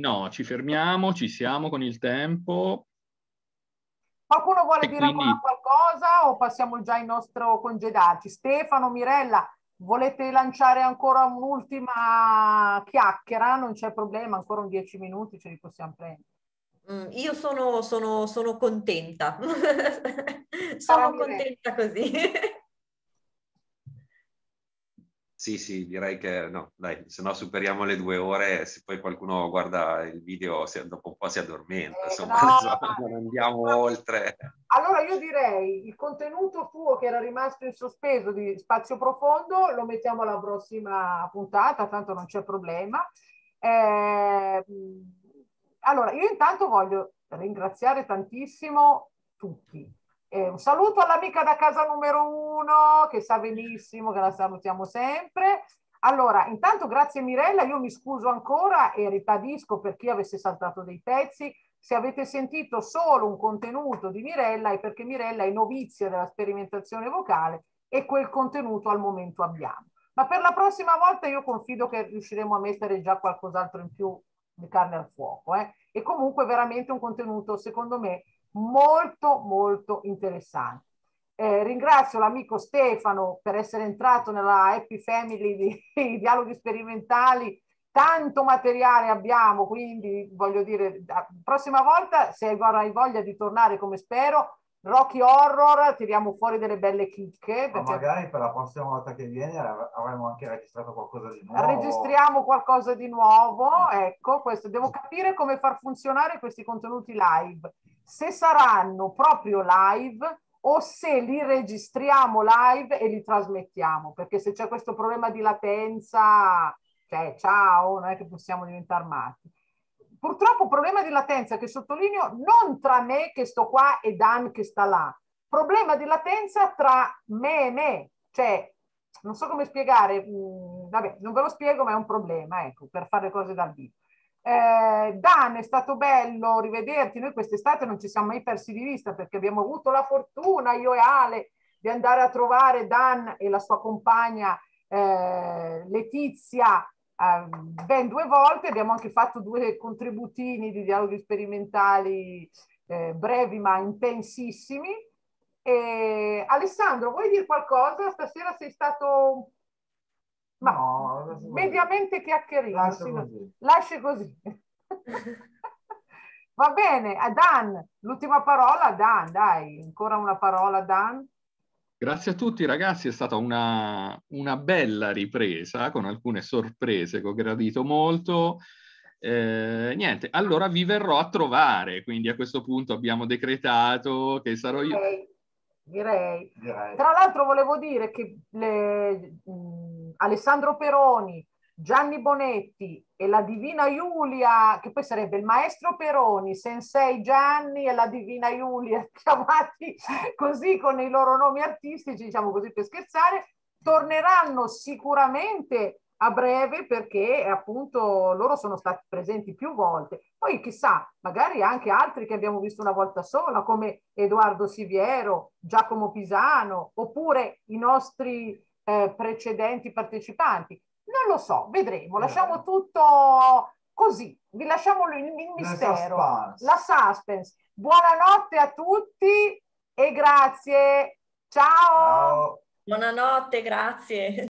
No, ci fermiamo, ci siamo con il tempo. Qualcuno vuole dire ancora qualcosa o passiamo già il nostro congedarci? Stefano, Mirella, volete lanciare ancora un'ultima chiacchiera? Non c'è problema, ancora un 10 minuti ce li possiamo prendere. Io sono contenta, sono contenta così. Sì, sì, direi che no, dai, se no superiamo le 2 ore, se poi qualcuno guarda il video dopo un po' si addormenta, insomma, no, non andiamo oltre. Allora io direi, il contenuto tuo che era rimasto in sospeso di Spazio Profondo lo mettiamo alla prossima puntata, tanto non c'è problema. Allora, io intanto voglio ringraziare tantissimo tutti. Un saluto all'amica da casa numero 1 che sa benissimo che la salutiamo sempre. Allora, intanto grazie Mirella, io mi scuso ancora e ribadisco per chi avesse saltato dei pezzi, se avete sentito solo un contenuto di Mirella è perché Mirella è novizia della sperimentazione vocale e quel contenuto al momento abbiamo. Ma per la prossima volta io confido che riusciremo a mettere già qualcos'altro in più di carne al fuoco, eh? E comunque veramente un contenuto secondo me molto molto interessante. Ringrazio l'amico Stefano per essere entrato nella Happy Family di Dialoghi Sperimentali, tanto materiale abbiamo, quindi voglio dire, la prossima volta se hai voglia di tornare, come spero, Rocky Horror, tiriamo fuori delle belle chicche. Ma magari per la prossima volta che viene avremo anche registrato qualcosa di nuovo. Registriamo qualcosa di nuovo, ecco, questo. Devo capire come far funzionare questi contenuti live. Se saranno proprio live o se li registriamo live e li trasmettiamo, perché se c'è questo problema di latenza, cioè ciao, non è che possiamo diventare matti. Purtroppo problema di latenza che sottolineo non tra me che sto qua e Dan che sta là, problema di latenza tra me e me, cioè non so come spiegare, vabbè non ve lo spiego ma è un problema, ecco, per fare le cose dal vivo. Dan, è stato bello rivederti, noi quest'estate non ci siamo mai persi di vista perché abbiamo avuto la fortuna, io e Ale, di andare a trovare Dan e la sua compagna Letizia ben 2 volte, abbiamo anche fatto 2 contributini di dialoghi sperimentali brevi ma intensissimi. E, Alessandro, vuoi dire qualcosa? Stasera sei stato mediamente chiacchierino, lascia così. Va bene, a Dan, l'ultima parola, Dan, dai, ancora una parola, Dan. Grazie a tutti ragazzi, è stata una bella ripresa con alcune sorprese che ho gradito molto. Niente, allora vi verrò a trovare, quindi a questo punto abbiamo decretato che sarò io. Direi. Tra l'altro volevo dire che Alessandro Peroni, Gianni Bonetti e la divina Giulia, che poi sarebbe il maestro Peroni, Sensei Gianni e la divina Giulia, chiamati così con i loro nomi artistici, diciamo così per scherzare, torneranno sicuramente a breve perché appunto loro sono stati presenti più volte. Poi chissà, magari anche altri che abbiamo visto una volta sola, come Edoardo Siviero, Giacomo Pisano, oppure i nostri precedenti partecipanti. Non lo so, vedremo, lasciamo tutto così, vi lasciamo il mistero, la suspense. Buonanotte a tutti e grazie, ciao! Buonanotte, grazie!